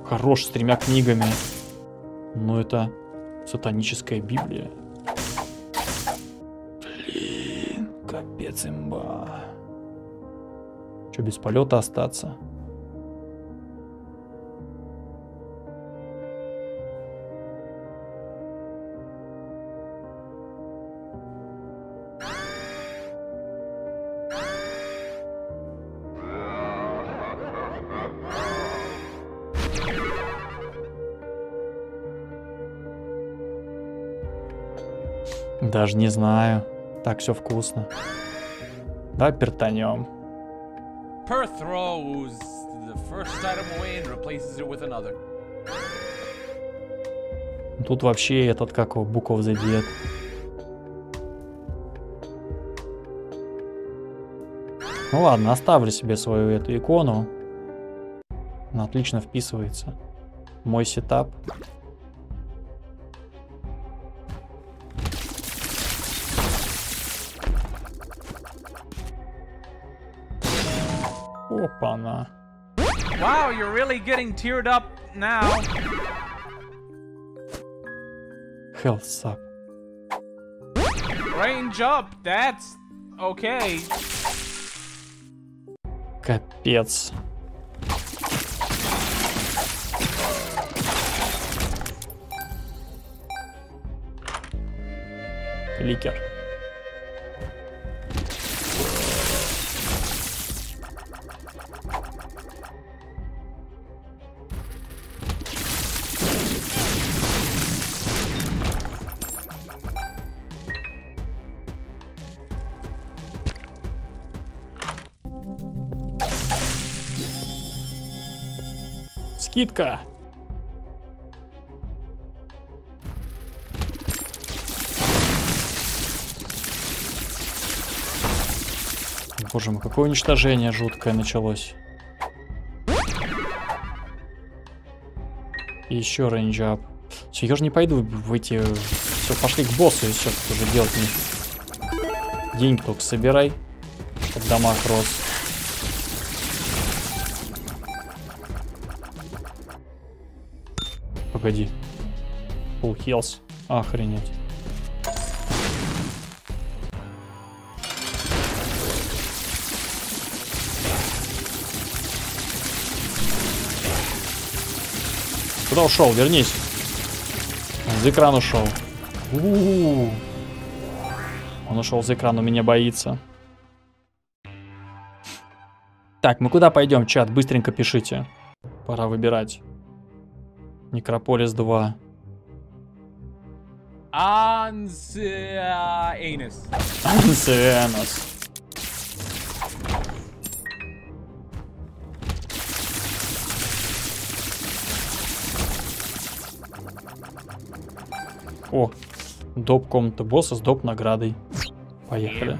Хорош, с тремя книгами. Но это сатаническая библия. Капец, имба. Че, без полета остаться? Даже не знаю. Так, все вкусно. Да, пертанем. Тут вообще этот, как его, Book of the Dead. Ну ладно, оставлю себе свою эту икону. Она отлично вписывается. Мой сетап. Опа-на. Wow, you're really getting teared up now. Health sub. Range up, that's okay. Капец. Кликер. скидка. Боже мой, какое уничтожение жуткое началось. И еще рейндж-ап. Все, я же не пойду в эти... Все, пошли к боссу, и все, тут уже делать нечего. Деньги только собирай, чтобы дамаг рос. Погоди. Full heals. Охренеть. Куда ушел? Вернись. За экран ушел. У-у-у. Он ушел за экран, он меня боится. Так, мы куда пойдем, чат? Быстренько пишите. Пора выбирать. Некрополис два. Ансианус. Ансианус. О, доп комната босса с доп наградой. Поехали.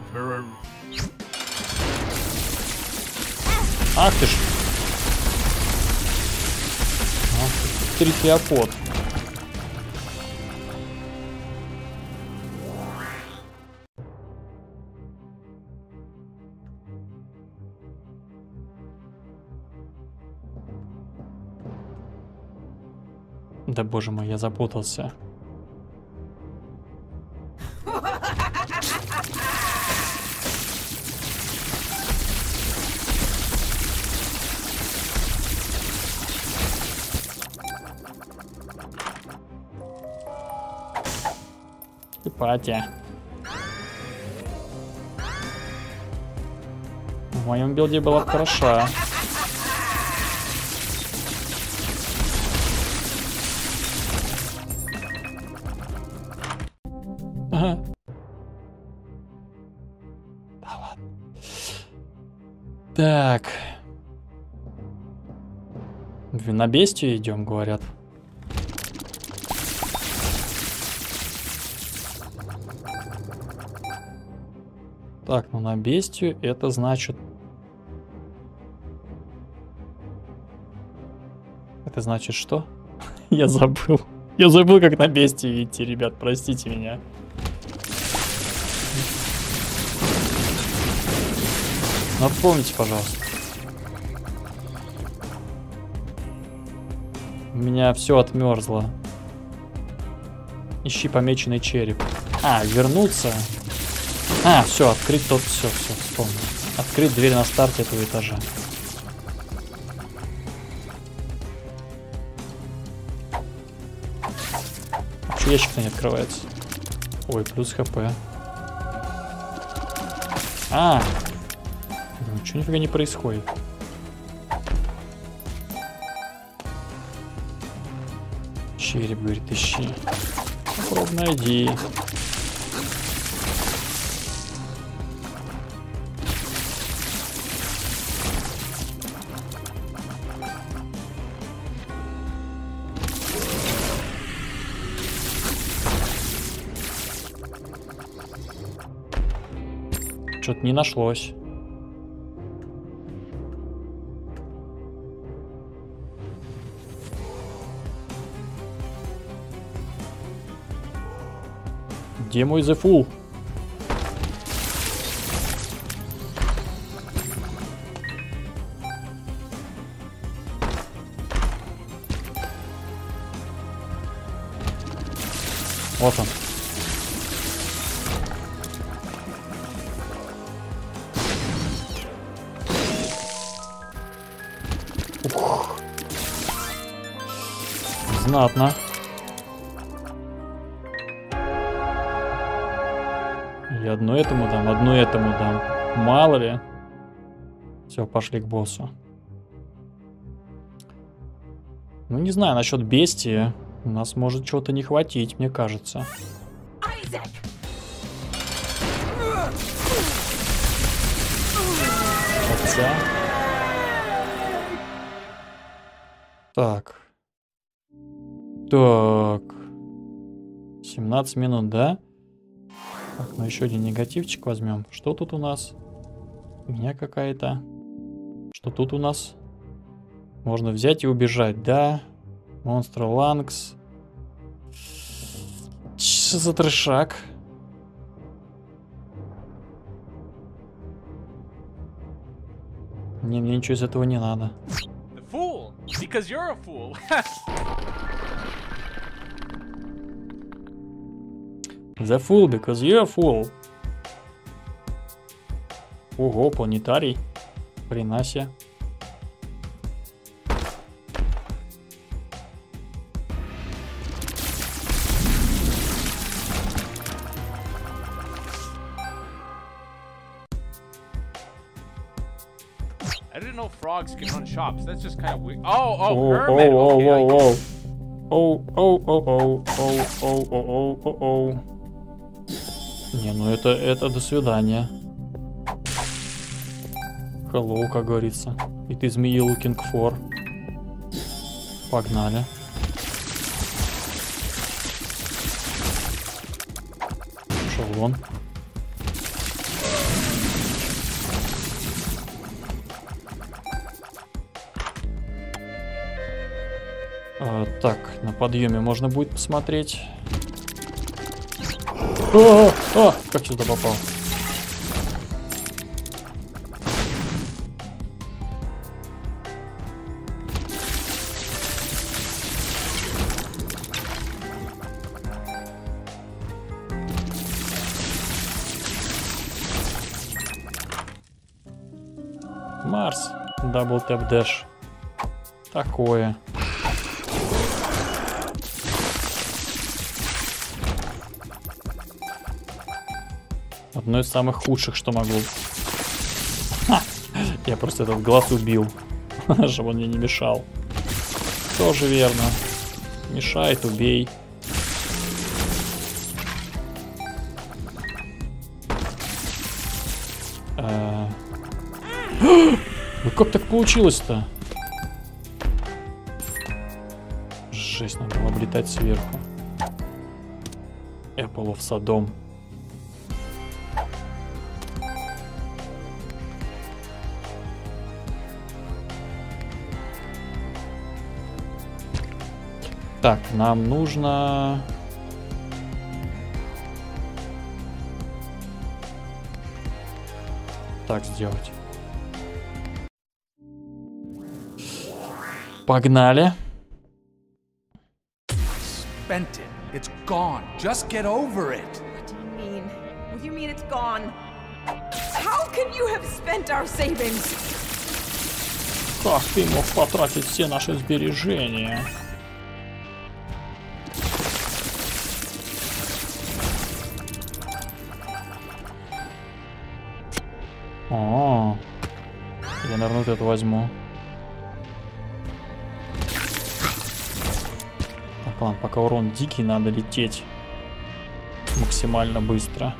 Ах ты ж. Трихиопод. Да боже мой, я запутался. Пати. В моем билде была хороша. Ага. Да ладно. Так. На бестию идем, говорят. Так, ну на бестию это значит... Это значит что? Я забыл. Я забыл, как на бестию идти, ребят, простите меня. Напомните, пожалуйста. У меня все отмерзло. Ищи помеченный череп. А, вернуться... А, все, открыть тот, все, все, вспомнил. Открыть дверь на старте этого этажа. Че ящик-то не открывается? Ой, плюс хп. А, ничего нифига не происходит. Череп, говорит, ищи. Попробуй найди. Что-то не нашлось. Где мой The Fool? Вот он. Знатно. Я одну этому дам, одну этому дам. Мало ли. Все, пошли к боссу. Ну, не знаю, насчет бестии. У нас может чего-то не хватить, мне кажется. Айзек! Отца. Так. Так. семнадцать минут, да? Так, ну еще один негативчик возьмем. Что тут у нас? У меня какая-то... Что тут у нас? Можно взять и убежать, да? Монстр Ланкс. Что за трешак? Не, мне ничего из этого не надо. Fool, because you're a fool. The fool, because you're a fool. Ого, планетарий. Принаси. Не, ну это, это до свидания. Hello, как говорится. И ты змеи looking for. Погнали. Пошел вон. А, так, на подъеме можно будет посмотреть. О, о, о, как сюда попал? Марс, дабл тэп дэш. Такое. Одно из самых худших, что могу. Ха! Я просто этот глаз убил, чтобы он мне не мешал. Тоже верно. Мешает, убей. Ну как так получилось-то? Жесть, надо было облетать сверху. Эпплов Содом. Так, нам нужно... Так сделать. Погнали. Spent it. It's gone. Just get over it. What do you mean? What do you mean it's gone? How can you have spent our savings? Как ты мог потратить все наши сбережения? О, я, наверное, вот это возьму. Ладно, пока урон дикий, надо лететь максимально быстро.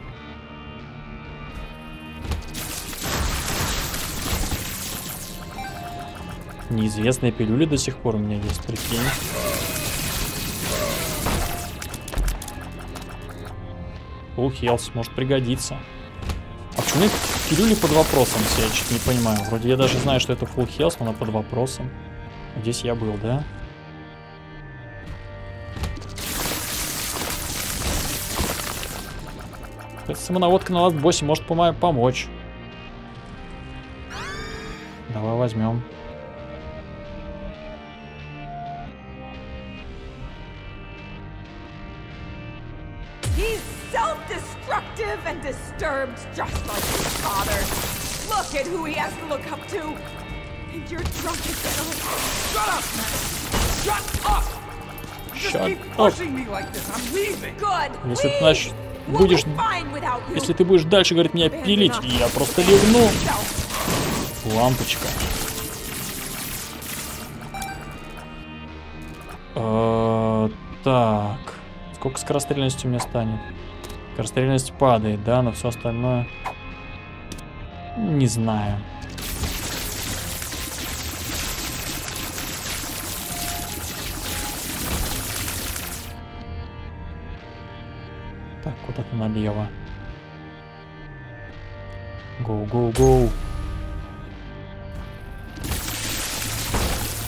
Неизвестные пилюли до сих пор у меня есть, прикинь. Full health может пригодиться. А почему пилюли под вопросом все? Я чуть не понимаю. Вроде я даже знаю, что это full health, но она под вопросом. Здесь я был, да? Самонаводка на ласт-боссе может помочь. Давай возьмем. Если ты наш... Будешь, если ты будешь дальше, говорит, меня пилить, я просто ливну. Лампочка. А, так. Сколько скорострельности у меня станет? Скорострельность падает, да, но все остальное... Не знаю. Так, куда-то налево. Гоу, гоу, гоу.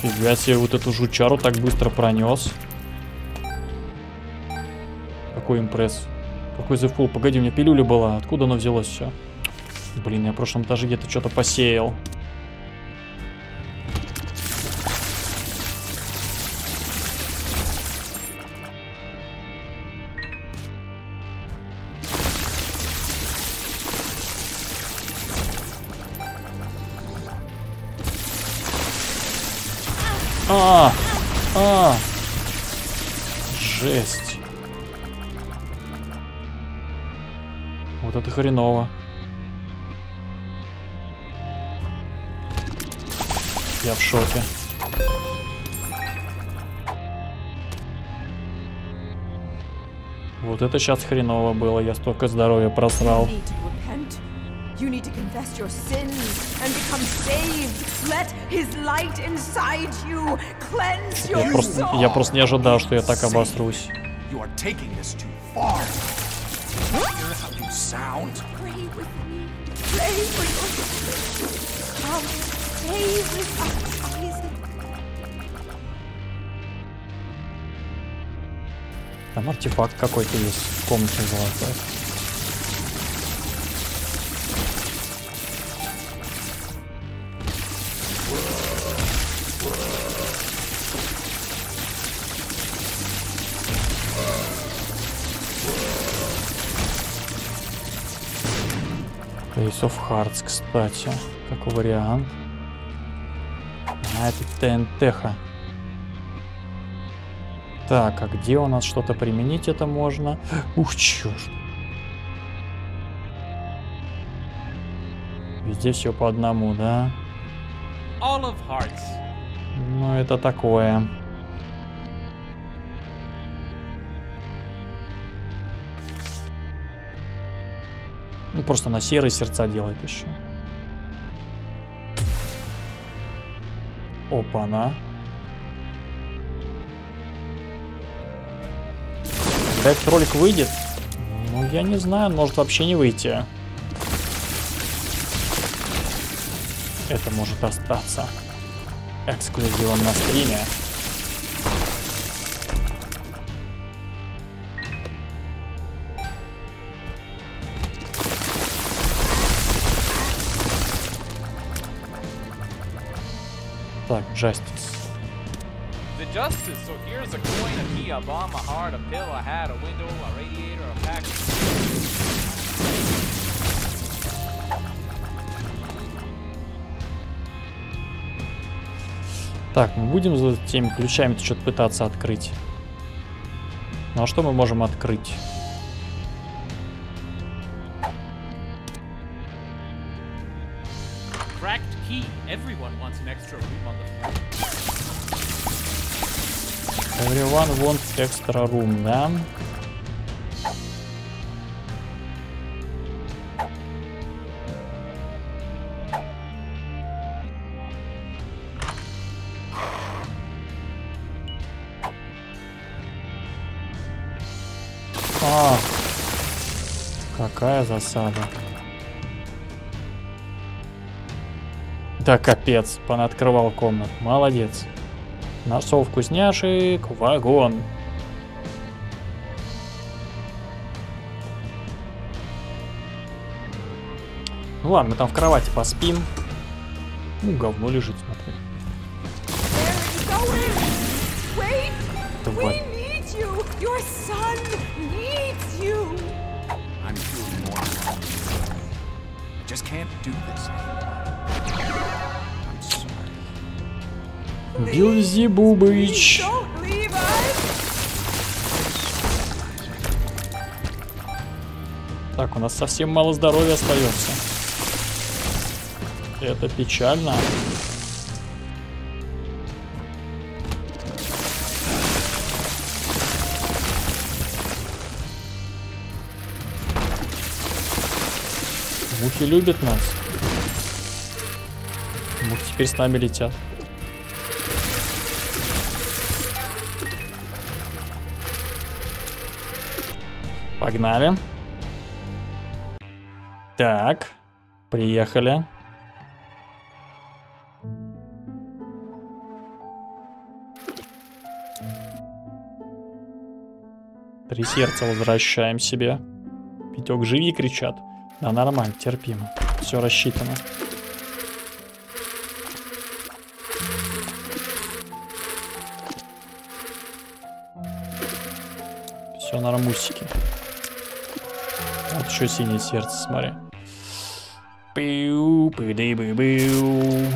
Фига себе, вот эту жучару так быстро пронес. Какой импресс. Какой зефул. Погоди, у меня пилюля была. Откуда она взялась все? Блин, я в прошлом этаже где-то что-то посеял. А, а, жесть. Вот это хреново. Я в шоке. Вот это сейчас хреново было. Я столько здоровья просрал. You need to confess your sins and become saved. Let his light inside you cleanse your soul. Я просто не ожидал, что я так обосрусь. You are taking this too far. You sound. Play with me. Play with us. Come, play with us, Isaac. Там артефакт какой-то есть в комнате золотой. Of Hearts, кстати, как вариант. А это ТНТ-ха. Так, а где у нас что-то применить это можно? Ух, чушь. Везде все по одному, да? All of Hearts. Ну, это такое. Ну, просто на серые сердца делает еще. Опа-на. Когда этот ролик выйдет? Ну, я не знаю, может вообще не выйти. Это может остаться эксклюзивом на стриме. Так, Justice. The Justice, so here's a coin, a key, a bomb, a heart, a pill, a hat, a window, a radiator, a pack. Так, мы будем за теми ключами-то что-то пытаться открыть. Ну а что мы можем открыть? Everyone wants extra room, да? А, какая засада. Да капец, понаоткрывал комнат, молодец. Нашел вкусняшек, вагон. Ну ладно, мы там в кровати поспим. Ну, говно лежит, смотри. Тварь. Бельзебубыч. Так, у нас совсем мало здоровья остается. Это печально. Мухи любят нас. Мухи теперь с нами летят. Погнали. Так, приехали. Три сердца возвращаем себе. Витек, живи, кричат. Да, нормально, терпимо. Все рассчитано. Все нормусики. Вот еще синее сердце, смотри. Пиу, пиды, пиу.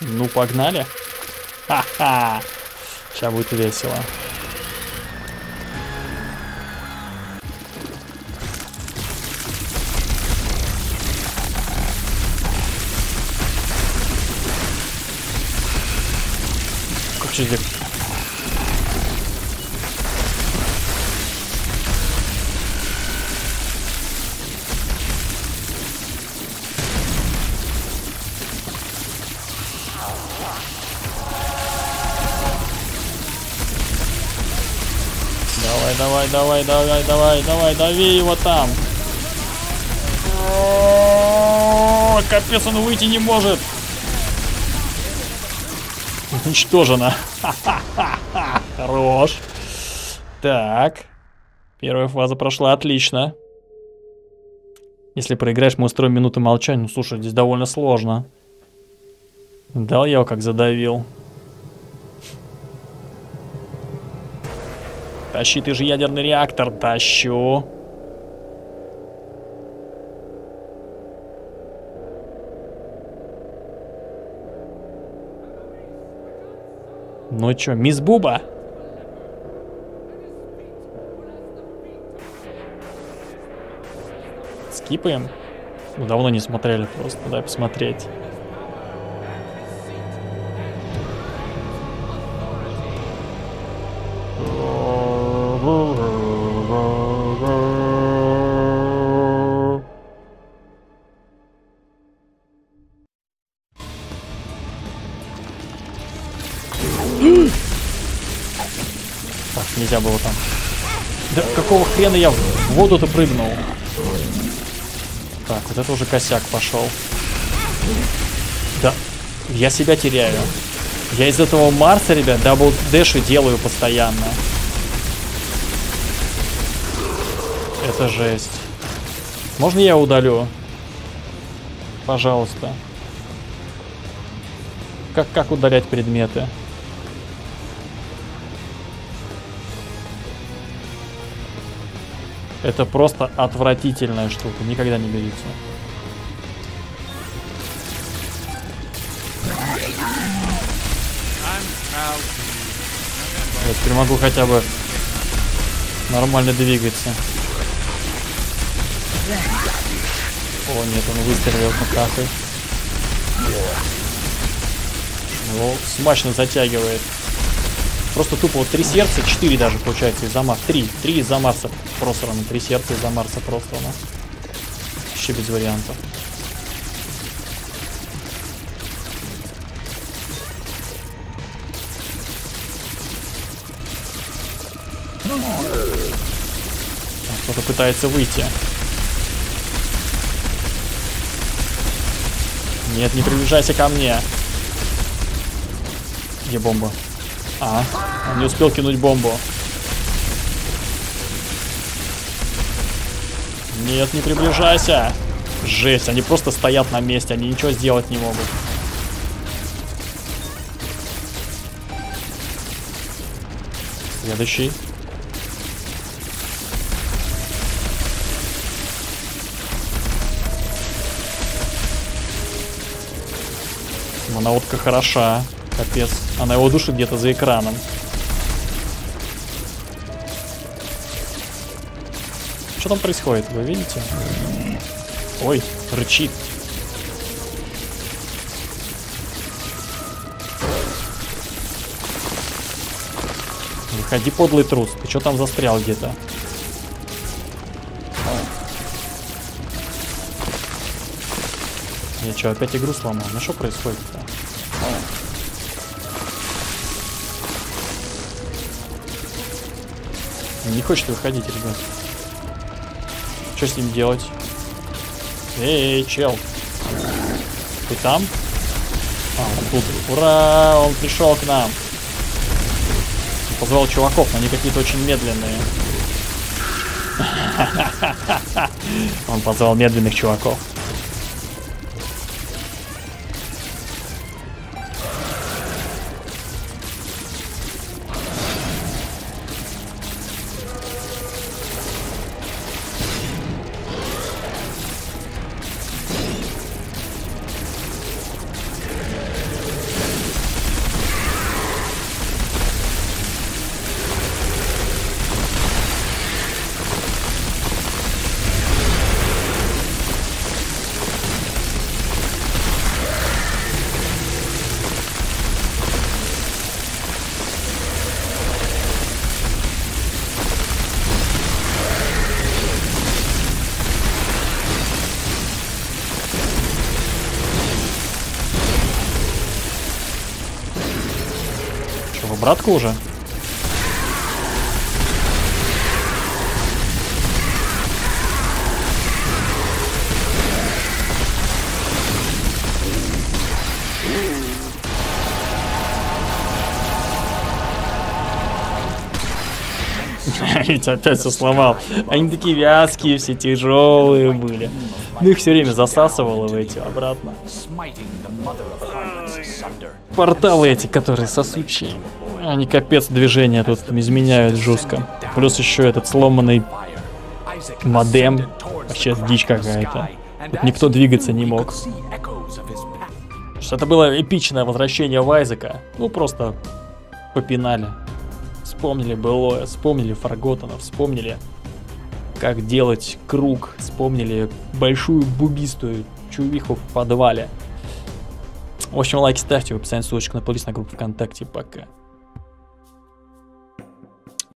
Ну, погнали. Ха-ха. Сейчас будет весело. Как же здесь? Давай, давай, давай, давай, давай, дави его там. О-о-о-о, капец, он выйти не может. Уничтожено. Ха-ха-ха-ха. Хорош. Так. Первая фаза прошла отлично. Если проиграешь, мы устроим минуту молчания. Ну, слушай, здесь довольно сложно. Дал я его как задавил. Тащи ты же ядерный реактор, тащу. Ну чё, мисс Буба? Скипаем? Ну, давно не смотрели, просто дай посмотреть. Было там. Да какого хрена я в воду-то прыгнул? Так, вот это уже косяк пошел. Да, я себя теряю. Я из этого Марса, ребят, дабл-дэши делаю постоянно. Это жесть. Можно я удалю? Пожалуйста. Как, как удалять предметы? Это просто отвратительная штука. Никогда не берите. Я теперь могу хотя бы нормально двигаться. О, нет, он выстрелил на кахой. Его смачно затягивает. Просто тупо вот три сердца, четыре даже получается из-за Марса. Три. Три из-за Марса просрано. Три сердца из-за Марса просрано. Вообще без вариантов. Кто-то пытается выйти. Нет, не приближайся ко мне. Где бомба? А, он не успел кинуть бомбу. Нет, не приближайся. Жесть, они просто стоят на месте, они ничего сделать не могут. Следующий. Моноутка хороша. Капец. Она его душит где-то за экраном. Что там происходит? Вы видите? Ой, рычит. Выходи, подлый трус. Ты что там застрял где-то? Я что, опять игру сломал? Ну что происходит-то? Не хочет выходить, ребят. Что с ним делать? Эй, чел. Ты там? А, он тут. Ура! Он пришел к нам. Позвал чуваков, но они какие-то очень медленные. Он позвал медленных чуваков. Братку уже. Ведь опять все сломал. Они такие вязкие, все тяжелые были. Ну их все время засасывало в эти обратно. Порталы эти, которые сосучие. Они капец движения тут изменяют жестко. Плюс еще этот сломанный модем. Вообще дичь какая-то. Тут никто двигаться не мог. Это было эпичное возвращение Айзека. Ну просто попинали. Вспомнили былое, вспомнили Фарготана, вспомнили, как делать круг. Вспомнили большую бубистую чувиху в подвале. В общем, лайки ставьте, в описании ссылочка на плейлист, на группу ВКонтакте. Пока.